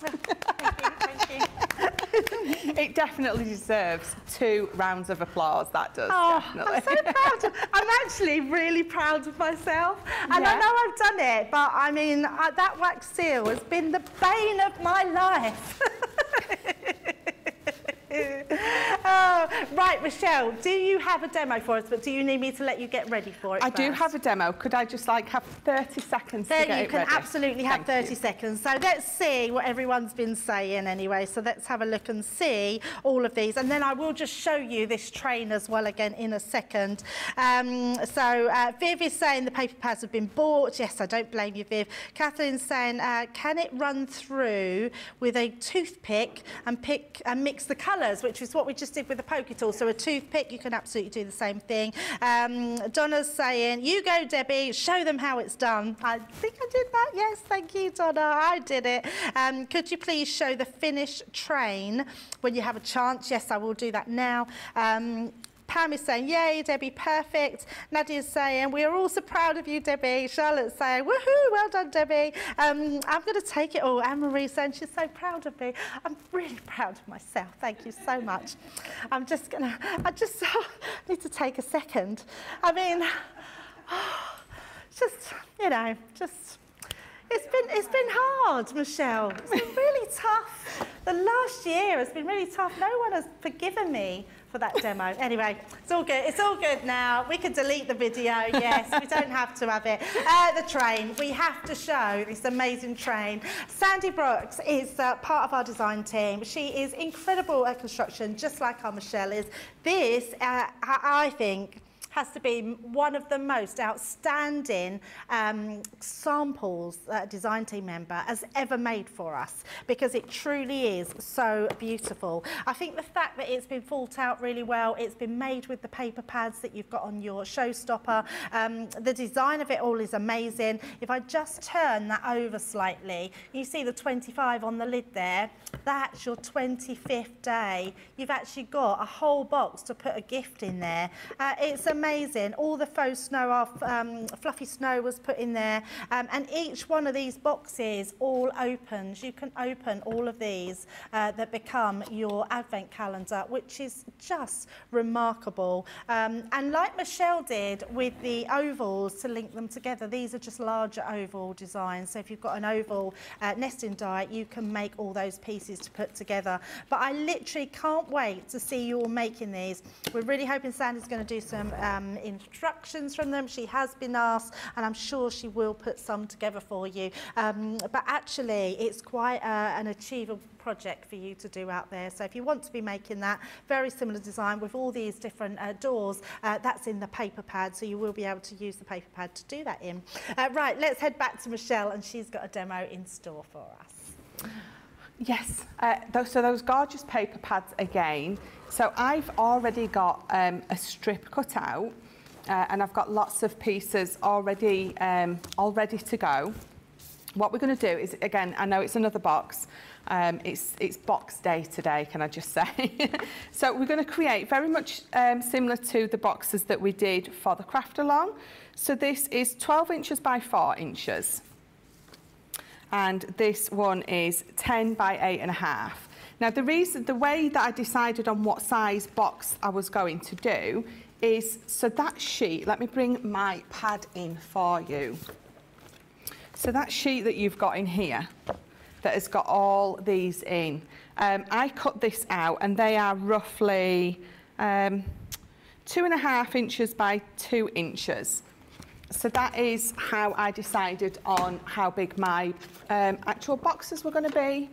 Thank you. It definitely deserves 2 rounds of applause, that does, definitely. I'm so proud. I'm actually really proud of myself. And I know I've done it, but I mean, that wax seal has been the bane of my life. Right, Michelle, do you have a demo for us, but do you need me to let you get ready for it? I do have a demo. Could I just like have 30 seconds to get it ready? You can absolutely have 30 seconds. So let's see what everyone's been saying anyway. So let's have a look and see all of these. And then I will just show you this train as well again in a second. So Viv is saying the paper pads have been bought. Yes, I don't blame you, Viv. Catherine's saying, can it run through with a toothpick and mix the colours? Which is what we just did with the pokey tool. So a toothpick, you can absolutely do the same thing. Donna's saying, you go, Debbie, show them how it's done. I think I did that. Yes, thank you, Donna. I did it. Could you please show the finished train when you have a chance? Yes, I will do that now. Pam is saying, yay, Debbie, perfect. Nadia's saying, we are all so proud of you, Debbie. Charlotte's saying, woohoo, well done, Debbie. I'm going to take it all. Anne-Marie's saying, she's so proud of me. I'm really proud of myself. Thank you so much. I'm just going to, I just need to take a second. I mean, just, you know, just... It's been hard, Michelle. It's been really tough. The last year has been really tough. No one has forgiven me for that demo. Anyway, it's all good. It's all good now. We can delete the video. Yes, we don't have to have it. The train. We have to show this amazing train. Sandy Brooks is part of our design team. She is incredible at construction, just like our Michelle is. This, I think, has to be one of the most outstanding samples that a design team member has ever made for us, because it truly is so beautiful. I think the fact that it's been thought out really well, it's been made with the paper pads that you've got on your showstopper, the design of it all is amazing. If I just turn that over slightly, you see the 25 on the lid there. That's your 25th day. You've actually got a whole box to put a gift in there. It's amazing. All the faux snow, fluffy snow was put in there, and each one of these boxes all opens. You can open all of these that become your advent calendar, which is just remarkable. And like Michelle did with the ovals to link them together, these are just larger oval designs. So if you've got an oval nesting die, you can make all those pieces to put together. But I literally can't wait to see you all making these. We're really hoping Sandy's going to do some instructions from them. She has been asked, and I'm sure she will put some together for you. But actually, it's quite an achievable project for you to do out there. So if you want to be making that very similar design with all these different doors, that's in the paper pad, so you will be able to use the paper pad to do that in. Right, let's head back to Michelle, and she's got a demo in store for us. Yes, so those gorgeous paper pads again. So I've already got a strip cut out, and I've got lots of pieces already all ready to go. What we're going to do is, again, I know it's another box, it's box day today, can I just say? So we're going to create very much similar to the boxes that we did for the craft along. So this is 12 inches by 4 inches. And this one is 10 by 8.5. Now the way that I decided on what size box I was going to do is, so that sheet, let me bring my pad in for you. So that sheet that you've got in here, that has got all these in, I cut this out, and they are roughly 2.5 inches by 2 inches. So that is how I decided on how big my actual boxes were going to be.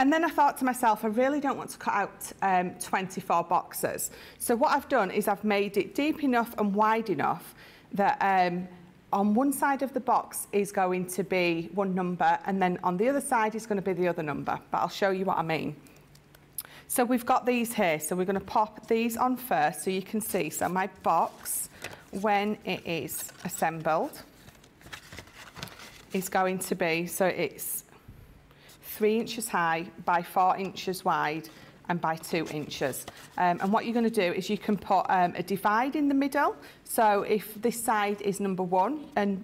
And then I thought to myself, I really don't want to cut out 24 boxes. So what I've done is I've made it deep enough and wide enough that on one side of the box is going to be one number, and then on the other side is going to be the other number, but I'll show you what I mean. So we've got these here, so we're going to pop these on first so you can see. So my box, when it is assembled, is going to be, so it's 3 inches high by 4 inches wide and by 2 inches. And what you're going to do is you can put a divide in the middle. So if this side is number one, and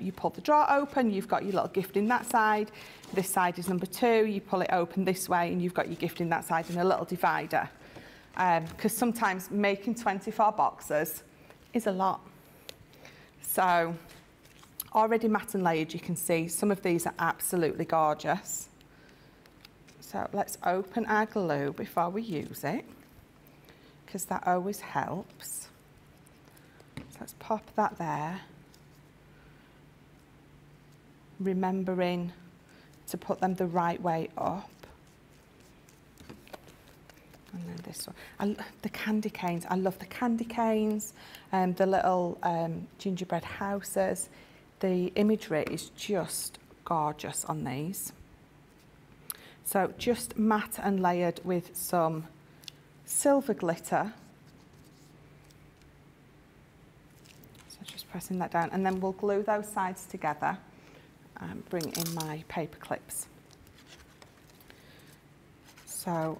you pull the drawer open, you've got your little gift in that side. This side is number two, you pull it open this way, and you've got your gift in that side, and a little divider. Because sometimes making 24 boxes is a lot. So already mat and layered, you can see some of these are absolutely gorgeous. So let's open our glue before we use it, because that always helps. So let's pop that there. Remembering to put them the right way up. And then this one. The candy canes. I love the candy canes and the little gingerbread houses. The imagery is just gorgeous on these. So just matte and layered with some silver glitter. So just pressing that down, and then we'll glue those sides together and bring in my paper clips. So,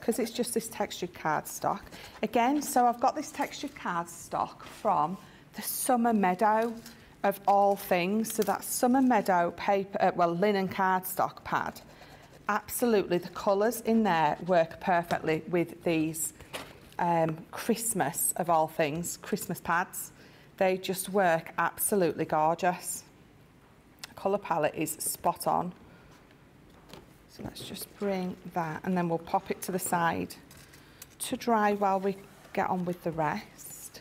because it's just this textured cardstock. Again, so I've got this textured cardstock from the Summer Meadow of all things. So that's Summer Meadow paper, well, linen cardstock pad. Absolutely, the colours in there work perfectly with these Christmas, of all things, Christmas pads. They just work absolutely gorgeous. The colour palette is spot on. So let's just bring that, and then we'll pop it to the side to dry while we get on with the rest.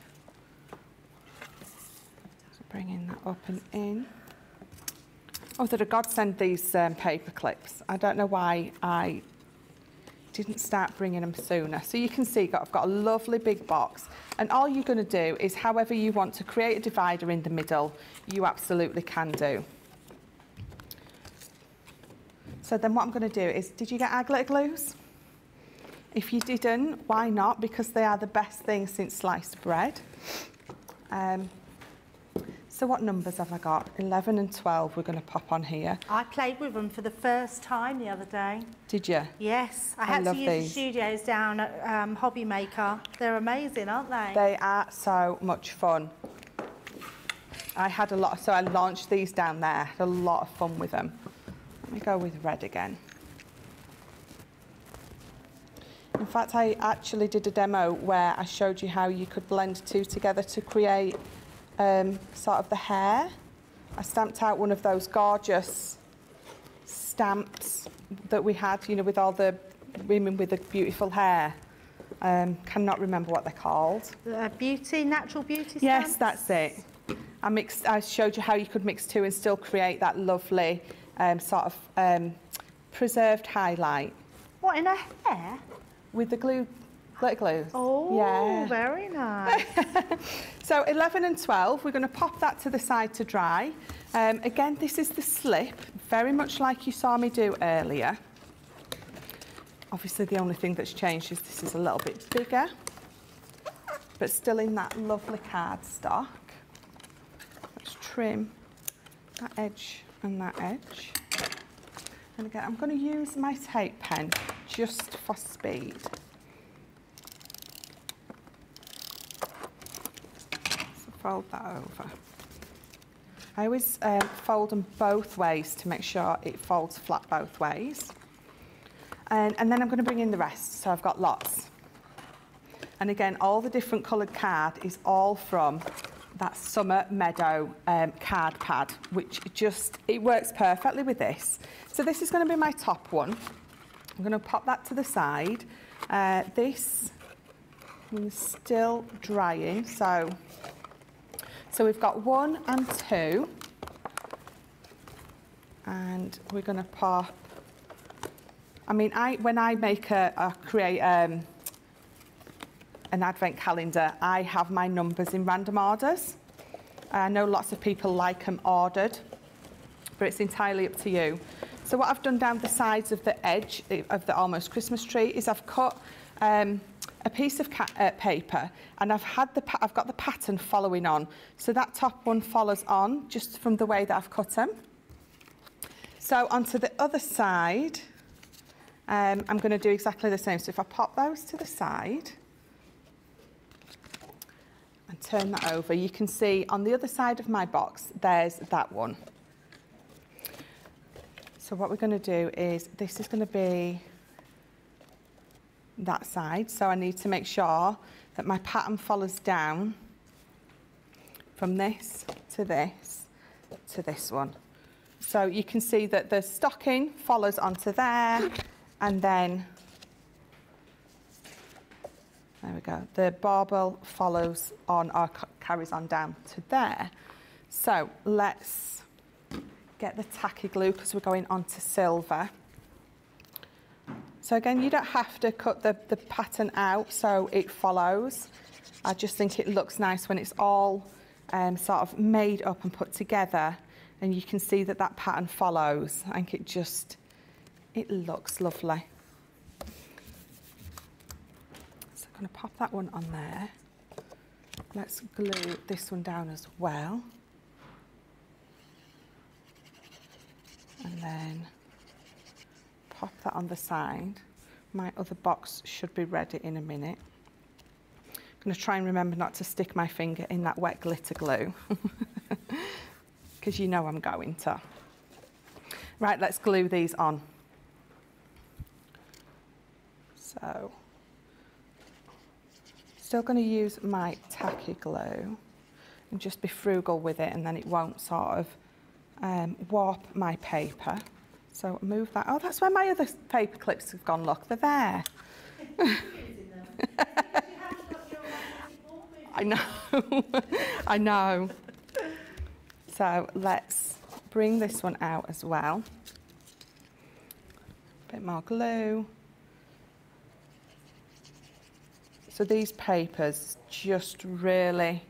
So bringing that up and in. Oh, they're a godsend, these paper clips. I don't know why I didn't start bringing them sooner. So you can see I've got a lovely big box, and all you're going to do is however you want to create a divider in the middle, you absolutely can do. So then what I'm going to do is, did you get our glitter glues? If you didn't, why not? Because they are the best thing since sliced bread. So what numbers have I got? 11 and 12 we're going to pop on here. I played with them for the first time the other day. Did you? Yes. I had to use these. The studios down at Hobby Maker. They're amazing, aren't they? They are so much fun. I had a lot, so I launched these down there. I had a lot of fun with them. Let me go with red again. In fact, I actually did a demo where I showed you how you could blend two together to create sort of the hair. I stamped out one of those gorgeous stamps that we had, you know, with all the women with the beautiful hair. Cannot remember what they're called. Natural beauty stamps? Yes, that's it. I showed you how you could mix two and still create that lovely sort of preserved highlight. What, in her hair? With the glue. Glitter glues. Oh, yeah. Very nice. So 11 and 12, we're going to pop that to the side to dry. Again, this is the slip, very much like you saw me do earlier. Obviously, the only thing that's changed is this is a little bit bigger, but still in that lovely cardstock. Let's trim that edge and that edge. And again, I'm going to use my tape pen just for speed. Fold that over. I always fold them both ways to make sure it folds flat both ways. And then I'm going to bring in the rest, so I've got lots. And again, all the different coloured card is all from that Summer Meadow card pad, which just, it works perfectly with this. So this is going to be my top one. I'm going to pop that to the side. This is still drying, so... So we've got one and two, and we're going to pop, when I make create an advent calendar, I have my numbers in random orders. I know lots of people like them ordered, but it's entirely up to you. So what I've done down the sides of the edge of the almost Christmas tree is I've cut a piece of paper, and I've got the pattern following on, so that top one follows on just from the way that I've cut them. So onto the other side, I'm going to do exactly the same. So if I pop those to the side and turn that over, you can see on the other side of my box there's that one. So what we're going to do is, this is going to be that side, so I need to make sure that my pattern follows down from this to this to this one. So you can see that the stocking follows onto there, and then there we go, the bauble follows on or carries on down to there. So let's get the tacky glue because we're going on to silver. So again, you don't have to cut the pattern out so it follows. I just think it looks nice when it's all sort of made up and put together, and you can see that that pattern follows. I think it just, it looks lovely. So I'm going to pop that one on there. Let's glue this one down as well. And then... pop that on the side. My other box should be ready in a minute. I'm going to try and remember not to stick my finger in that wet glitter glue, because you know I'm going to. Right, let's glue these on. So, still going to use my tacky glue and just be frugal with it, and then it won't sort of warp my paper. So move that. Oh, that's where my other paper clips have gone. Look, they're there. I know. I know. So let's bring this one out as well. A bit more glue. So these papers just really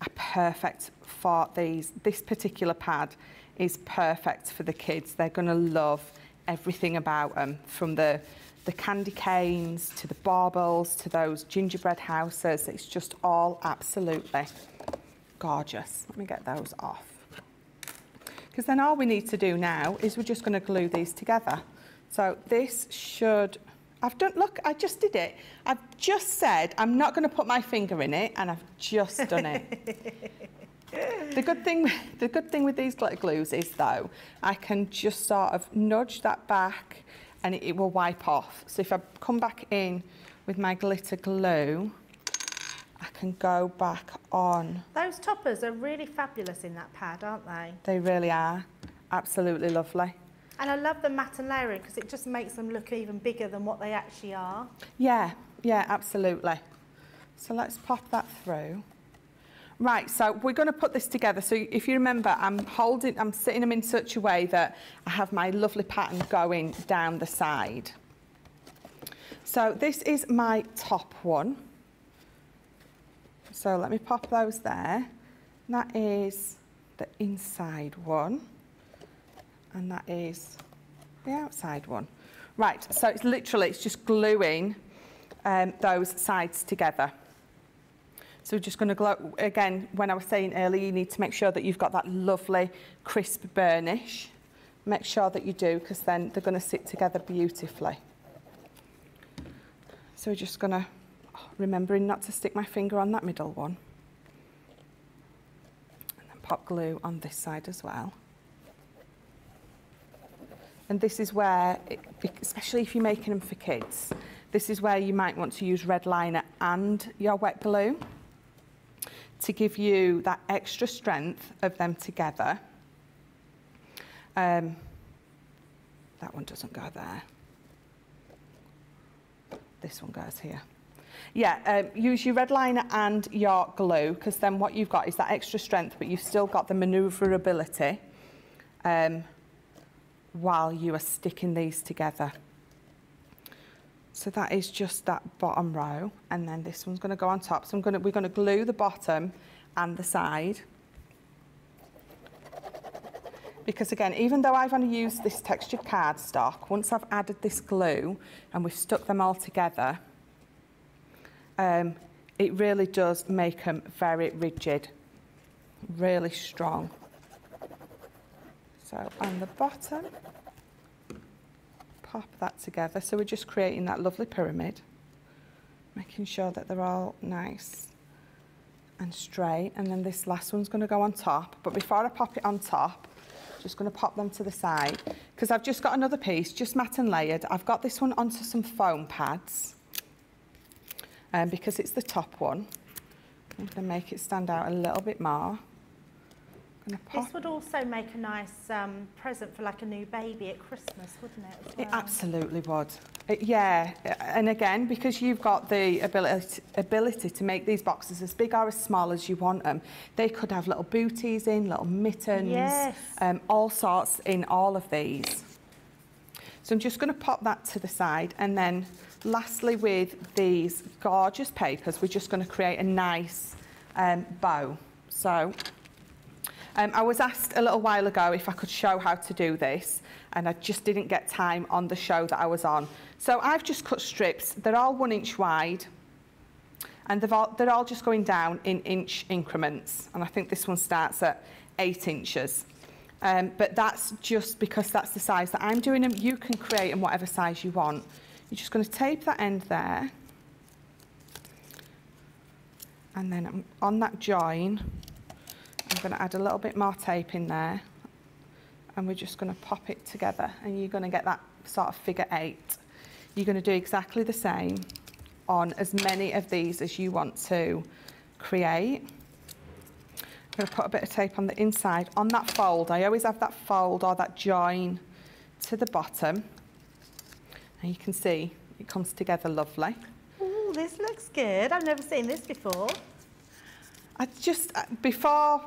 are perfect for these. This particular pad is perfect for the kids. They're going to love everything about them, from the candy canes to the baubles to those gingerbread houses. It's just all absolutely gorgeous. Let me get those off. Because then all we need to do now is we're just going to glue these together. So this should... I've done... Look, I just did it. I've just said I'm not going to put my finger in it, and I've just done it. The good thing with these glitter glues is, though, I can just sort of nudge that back and it will wipe off. So if I come back in with my glitter glue, I can go back on. Those toppers are really fabulous in that pad, aren't they? They really are. Absolutely lovely. And I love the matte and layering because it just makes them look even bigger than what they actually are. Yeah, yeah, absolutely. So let's pop that through. Right, so we're going to put this together. So if you remember, I'm sitting them in such a way that I have my lovely pattern going down the side. So this is my top one. So let me pop those there. And that is the inside one. And that is the outside one. Right, so it's literally, it's just gluing those sides together. So we're just going to glue, again, when I was saying earlier, you need to make sure that you've got that lovely crisp burnish. Make sure that you do, because then they're going to sit together beautifully. So we're just going to, remembering not to stick my finger on that middle one. And then pop glue on this side as well. And this is where, especially if you're making them for kids, this is where you might want to use red liner and your wet glue to give you that extra strength of them together. That one doesn't go there. This one goes here. Yeah, use your red liner and your glue, because then what you've got is that extra strength, but you've still got the manoeuvrability while you are sticking these together. So that is just that bottom row, and then this one's going to go on top. So we're going to glue the bottom and the side. Because again, even though I've only used this textured cardstock, once I've added this glue and we've stuck them all together, it really does make them very rigid, really strong. So on the bottom, pop that together. So we're just creating that lovely pyramid, making sure that they're all nice and straight. And then this last one's going to go on top. But before I pop it on top, I'm just going to pop them to the side, because I've just got another piece, just matte and layered. I've got this one onto some foam pads, and because it's the top one, I'm going to make it stand out a little bit more. This would also make a nice present for like a new baby at Christmas, wouldn't it, as well? It absolutely would. Yeah, and again, because you've got the ability to make these boxes as big or as small as you want them, they could have little booties in, little mittens, yes. All sorts in all of these. So I'm just going to pop that to the side, and then lastly with these gorgeous papers, we're just going to create a nice bow. So... I was asked a little while ago if I could show how to do this, and I just didn't get time on the show that I was on. So I've just cut strips. They're all 1 inch wide, and they're all just going down in inch increments. And I think this one starts at 8 inches. But that's just because that's the size that I'm doing them. You can create them whatever size you want. You're just going to tape that end there. And then on that join, I'm going to add a little bit more tape in there, and we're just going to pop it together, and you're going to get that sort of figure 8. You're going to do exactly the same on as many of these as you want to create. I'm going to put a bit of tape on the inside, on that fold. I always have that fold or that join to the bottom, and you can see it comes together lovely. Oh, this looks good. I've never seen this before. I just, before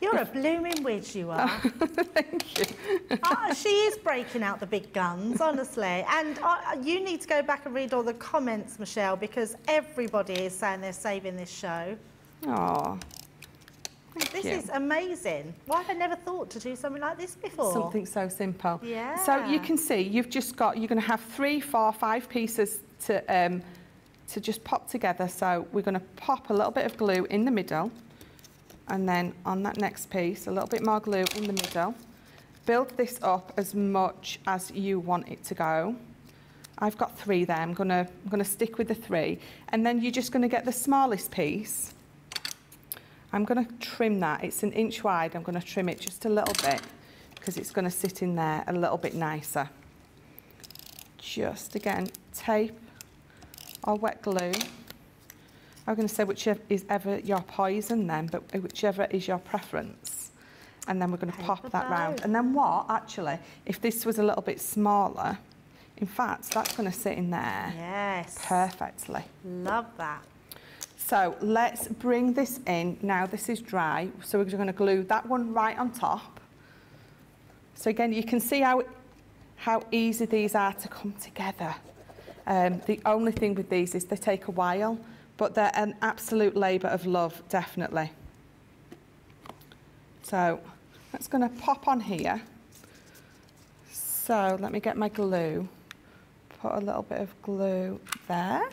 You're a blooming whiz, you are. Oh, thank you. She is breaking out the big guns, honestly. And you need to go back and read all the comments, Michelle, because everybody is saying they're saving this show. Oh, This is amazing. Why have I never thought to do something like this before? Something so simple. Yeah. So you can see you've just got, you're going to have 3, 4, 5 pieces to just pop together. So we're going to pop a little bit of glue in the middle, and then on that next piece, a little bit more glue in the middle. Build this up as much as you want it to go. I've got 3 there. I'm going to stick with the 3, and then you're just going to get the smallest piece. I'm going to trim that. It's an inch wide. I'm going to trim it just a little bit because it's going to sit in there a little bit nicer. Just again, tape or wet glue. I'm going to say whichever is ever your poison then, but whichever is your preference. And then we're going to pop that round. And then what, actually, if this was a little bit smaller, in fact, that's going to sit in there. Yes. Perfectly. Love that. So let's bring this in. Now this is dry, so we're going to glue that one right on top. So again, you can see how easy these are to come together. The only thing with these is they take a while, but they're an absolute labour of love, definitely. So that's going to pop on here. So let me get my glue. Put a little bit of glue there.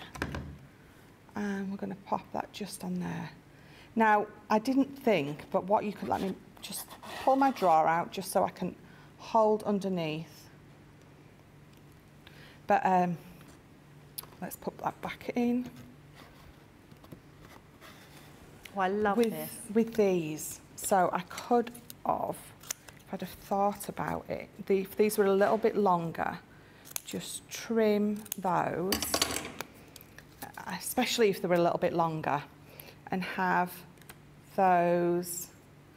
And we're going to pop that just on there. Now, I didn't think, but what you could, let me just pull my drawer out just so I can hold underneath. But let's put that back in. Oh, I love this. With these. So I could have, if I'd have thought about it, if these were a little bit longer, just trim those. Especially if they were a little bit longer, and have those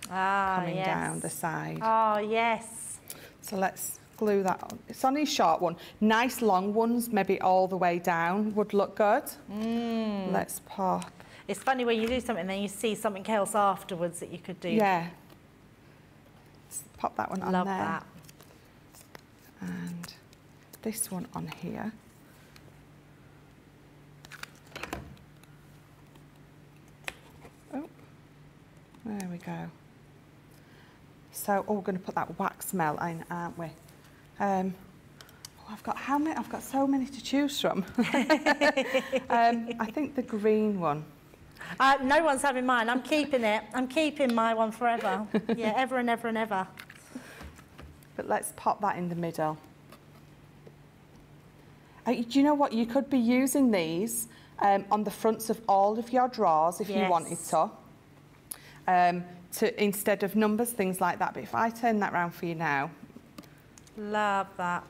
coming down the side. Oh, yes. So let's glue that on. It's only a short one. Nice long ones, maybe all the way down, would look good. Mm. Let's pop. It's funny when you do something and then you see something else afterwards that you could do. Yeah. Let's pop that one on there. Love that. And this one on here. There we go. So, we're going to put that wax melt in, aren't we? I've got how many? I've got so many to choose from. I think the green one. No one's having mine. I'm keeping it. I'm keeping my one forever. Yeah, ever and ever and ever. But let's pop that in the middle. Do you know what? You could be using these on the fronts of all of your drawers if you wanted to. Instead of numbers, things like that. But if I turn that round for you now. Love that.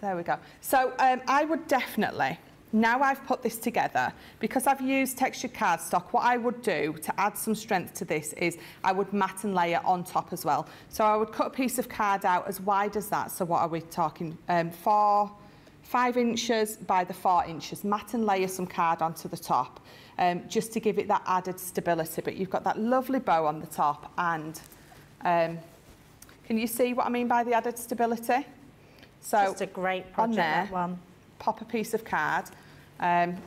There we go. So I would definitely, now I've put this together, because I've used textured cardstock, what I would do to add some strength to this is I would mat and layer on top as well. So I would cut a piece of card out as wide as that. So what are we talking? 5 inches by the 4 inches, mat and layer some card onto the top, just to give it that added stability. But you've got that lovely bow on the top, and can you see what I mean by the added stability? So just a great project, on there, that one. Pop a piece of card,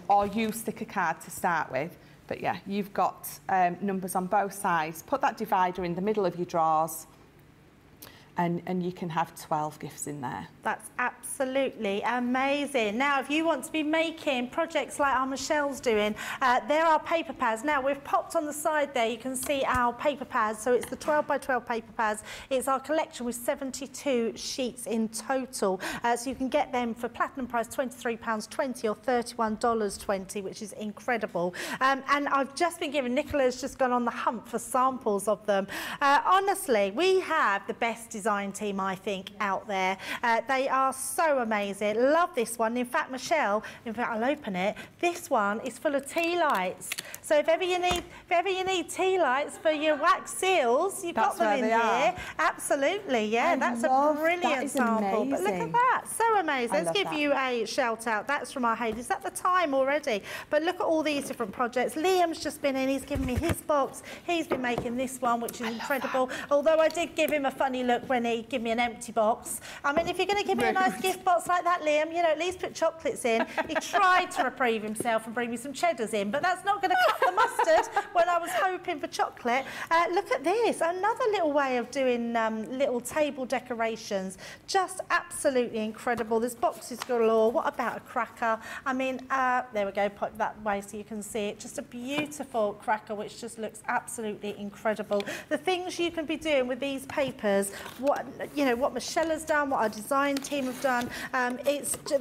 or you stick a card to start with. But yeah, you've got numbers on both sides. Put that divider in the middle of your drawers. And you can have 12 gifts in there. That's absolutely amazing. Now, if you want to be making projects like our Michelle's doing, there are paper pads. Now, we've popped on the side there. You can see our paper pads. So it's the 12 by 12 paper pads. It's our collection with 72 sheets in total. So you can get them for platinum price £23.20 or $31.20, which is incredible. And I've just been given, Nicola's just gone on the hunt for samples of them. Honestly, we have the best design design team, I think, out there. They are so amazing. Love this one. In fact, Michelle, I'll open it. This one is full of tea lights. So if ever you need tea lights for your wax seals, you've got them in here. Absolutely, yeah. That's a brilliant sample. But look at that. So amazing. Let's give you a shout out. That's from our Hayden. Is that the time already? But look at all these different projects. Liam's just been in. He's given me his box. He's been making this one, which is incredible. Although I did give him a funny look when he gave me an empty box. I mean, if you're going to give me a nice gift box like that, Liam, you know, at least put chocolates in. He tried to reprieve himself and bring me some cheddars in, but that's not going to cut the mustard when I was hoping for chocolate. Look at this. Another little way of doing little table decorations. Just absolutely incredible. There's boxes galore. What about a cracker? I mean, there we go. Put that way so you can see it. Just a beautiful cracker, which just looks absolutely incredible. The things you can be doing with these papers, what Michelle has done, what our design team have done,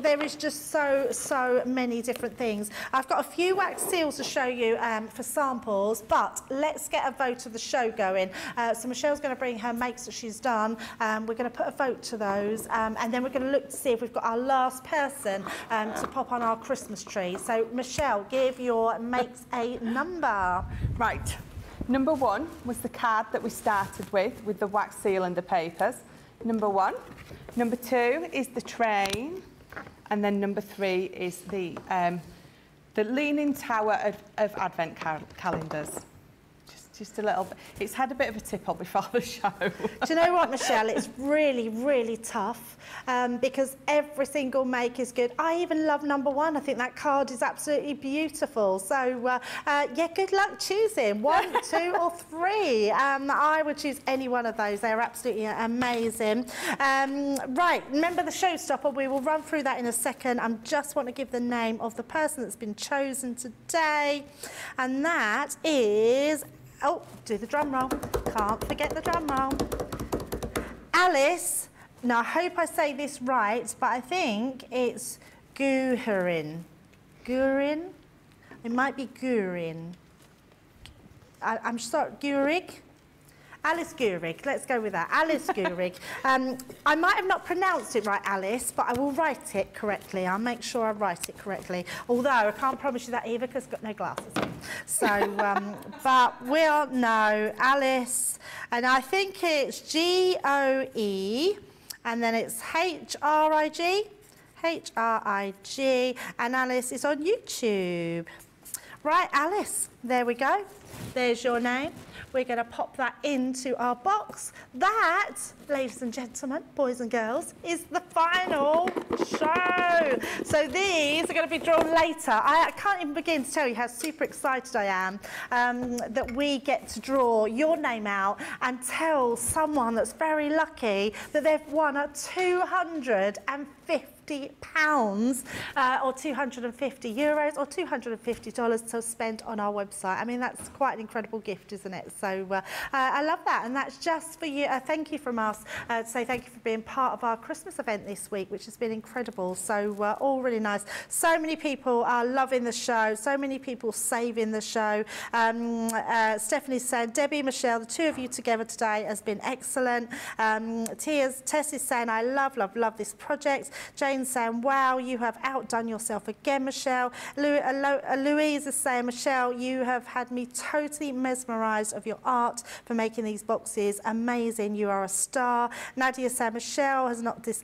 there is just so many different things. I've got a few wax seals to show you for samples, but let's get a vote of the show going. So Michelle's going to bring her makes that she's done. We're going to put a vote to those, and then we're going to look to see if we've got our last person to pop on our Christmas tree. So Michelle, give your makes a number. Right. Number one was the card that we started with the wax seal and the papers. Number one. Number two is the train. And then number three is the Leaning Tower of Advent calendars. Just a little bit. It's had a bit of a tip on before the show. Do you know what, Michelle? It's really, really tough because every single make is good. I even love number one. I think that card is absolutely beautiful. So, yeah, good luck choosing one, two, or three. I would choose any one of those. They're absolutely amazing. Right, remember the showstopper. We will run through that in a second. I just want to give the name of the person that's been chosen today, and that is... Oh, do the drum roll. Can't forget the drum roll. Alice, now I hope I say this right, but I think it's Gurig. Gurig? It might be Gurig. I'm sorry, Gurig? Alice Gurig, let's go with that. Alice Gurig. I might have not pronounced it right, Alice, but I will write it correctly. I'll make sure I write it correctly. Although I can't promise you that either because I've got no glasses on. So, but we'll know Alice, and I think it's G-O-E, and then it's H-R-I-G, H-R-I-G, and Alice is on YouTube. Right, Alice, there we go. There's your name. We're going to pop that into our box. That, ladies and gentlemen, boys and girls, is the final show. So these are going to be drawn later. I can't even begin to tell you how super excited I am that we get to draw your name out and tell someone that's very lucky that they've won a £250 or €250 or $250 to spend on our website. I mean, that's quite an incredible gift, isn't it? So I love that, and that's just for you. Thank you from us to say thank you for being part of our Christmas event this week, which has been incredible. So all really nice. So many people are loving the show. So many people saving the show. Stephanie said, Debbie, Michelle, the two of you together today has been excellent. Tess is saying, I love, love, love this project. Jane saying, wow, you have outdone yourself again, Michelle. Louise is saying, Michelle, you have had me totally mesmerised of your art for making these boxes. Amazing, you are a star. Nadia said, Michelle has knocked this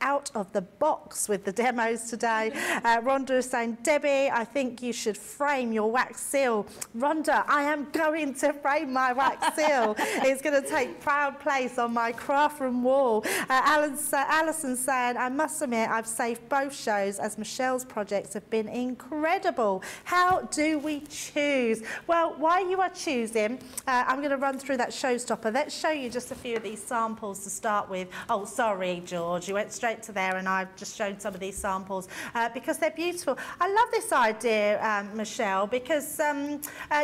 out of the box with the demos today. Rhonda is saying, Debbie, I think you should frame your wax seal. Rhonda, I am going to frame my wax seal. It's going to take proud place on my craft room wall. Alison saying, I must admit I've saved both shows as Michelle's projects have been incredible. How do we choose? Well, while you are choosing, I'm going to run through that showstopper. Let's show you just a few of these samples to start with. Oh, sorry. me, George. You went straight to there and I've just shown some of these samples because they're beautiful. I love this idea, Michelle, because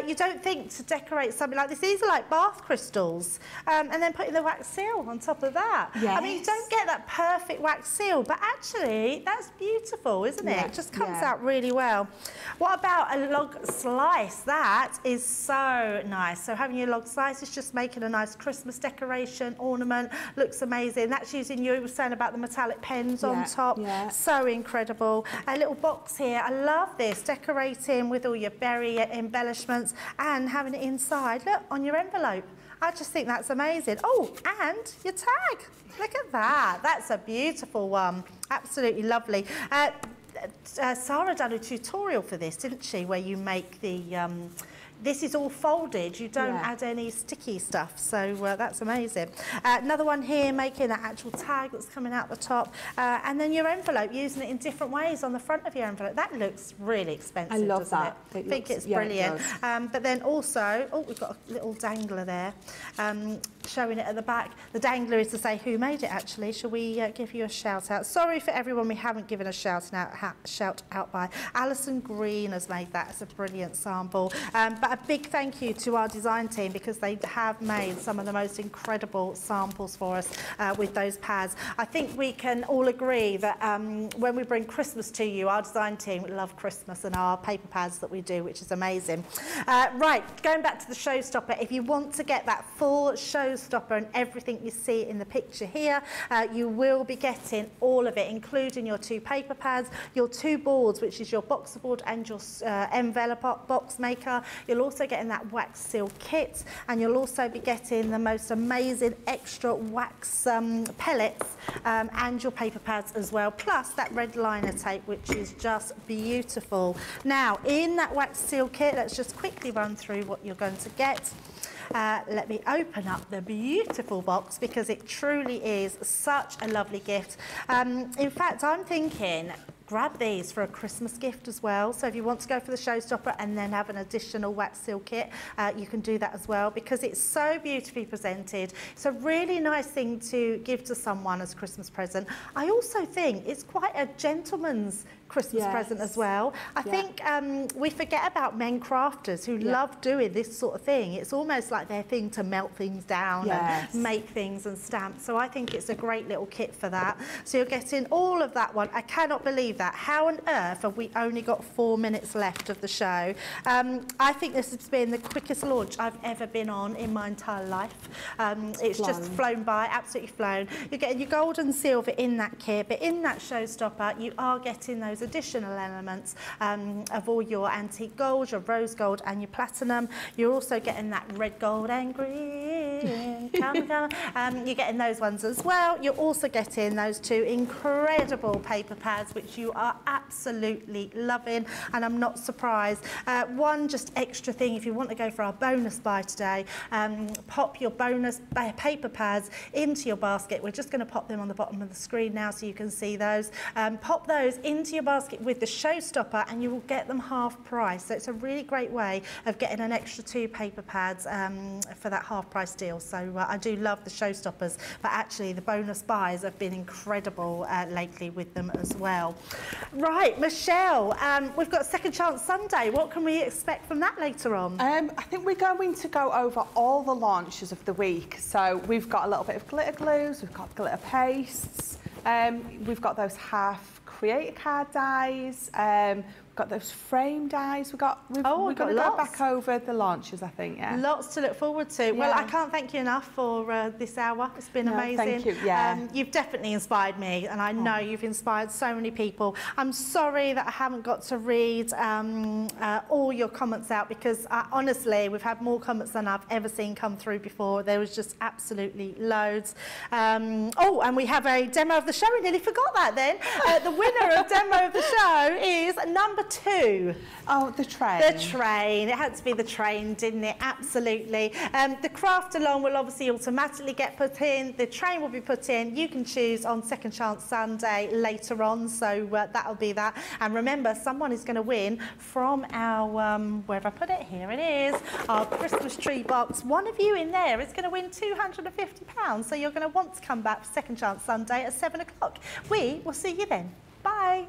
you don't think to decorate something like this. These are like bath crystals and then putting the wax seal on top of that. Yes. I mean, you don't get that perfect wax seal, but actually that's beautiful, isn't it? Yeah. It just comes out really well. What about a log slice? That is so nice. So having your log slice is just making a nice Christmas decoration, ornament, looks amazing. That's using, you were saying about the metallic pens on top. Yeah. So incredible. A little box here. I love this, decorating with all your berry embellishments and having it inside, look, on your envelope. I just think that's amazing. Oh, and your tag. Look at that. That's a beautiful one. Absolutely lovely. Sarah done a tutorial for this, didn't she, where you make the... this is all folded, you don't add any sticky stuff, so that's amazing. Another one here, making that actual tag that's coming out the top. And then your envelope, using it in different ways on the front of your envelope. That looks really expensive, doesn't it? I love that. I think it's brilliant. It but then also, oh, we've got a little dangler there, showing it at the back. The dangler is to say who made it, actually. Shall we give you a shout-out? Sorry for everyone we haven't given a shout-out by. Alison Green has made that. It's a brilliant sample. But a big thank you to our design team because they have made some of the most incredible samples for us with those pads. I think we can all agree that when we bring Christmas to you, our design team love Christmas and our paper pads that we do, which is amazing. Right, going back to the showstopper, if you want to get that full showstopper and everything you see in the picture here, you will be getting all of it, including your two paper pads, your two boards, which is your boxer board and your envelope box maker. You'll also get in that wax seal kit, and you'll also be getting the most amazing extra wax pellets and your paper pads as well, plus that red liner tape, which is just beautiful. Now, in that wax seal kit, let's just quickly run through what you're going to get. Let me open up the beautiful box because it truly is such a lovely gift. In fact, I'm thinking, grab these for a Christmas gift as well. So if you want to go for the showstopper and then have an additional wax seal kit, you can do that as well because it's so beautifully presented. It's a really nice thing to give to someone as a Christmas present. I also think it's quite a gentleman's Christmas present as well. I think we forget about men crafters who love doing this sort of thing. It's almost like their thing to melt things down and make things and stamp. So I think it's a great little kit for that. So you're getting all of that one. I cannot believe that. How on earth have we only got 4 minutes left of the show? I think this has been the quickest launch I've ever been on in my entire life. It's just flown by, absolutely flown. You're getting your gold and silver in that kit, but in that showstopper, you are getting those additional elements of all your antique gold, your rose gold and your platinum. You're also getting that red, gold and green. You're getting those ones as well. You're also getting those two incredible paper pads, which you are absolutely loving, and I'm not surprised. One just extra thing, if you want to go for our bonus buy today, pop your bonus paper pads into your basket. We're just going to pop them on the bottom of the screen now so you can see those. Pop those into your basket with the showstopper and you will get them half price. So it's a really great way of getting an extra two paper pads for that half price deal. So I do love the showstoppers, but actually the bonus buys have been incredible lately with them as well. Right, Michelle, we've got Second Chance Sunday. What can we expect from that later on? I think we're going to go over all the launches of the week. So we've got a little bit of glitter glues, we've got glitter pastes, we've got those half creator card dies, we've got those frame dies, we're going to go back over the launches, I think. Lots to look forward to. Well, I can't thank you enough for this hour. It's been amazing. Thank you. You've definitely inspired me, and I know you've inspired so many people. I'm sorry that I haven't got to read all your comments out because honestly we've had more comments than I've ever seen come through before. There was just absolutely loads. Oh, and we have a demo of the show. I nearly forgot that then. The winner of demo of the show is number number two. Oh, the train. The train. It had to be the train, didn't it? Absolutely. The craft along will obviously automatically get put in. The train will be put in. You can choose on Second Chance Sunday later on, so that'll be that. And remember, someone is going to win from our, where have I put it? Here it is, our Christmas tree box. One of you in there is going to win £250, so you're going to want to come back for Second Chance Sunday at 7 o'clock. We will see you then. Bye.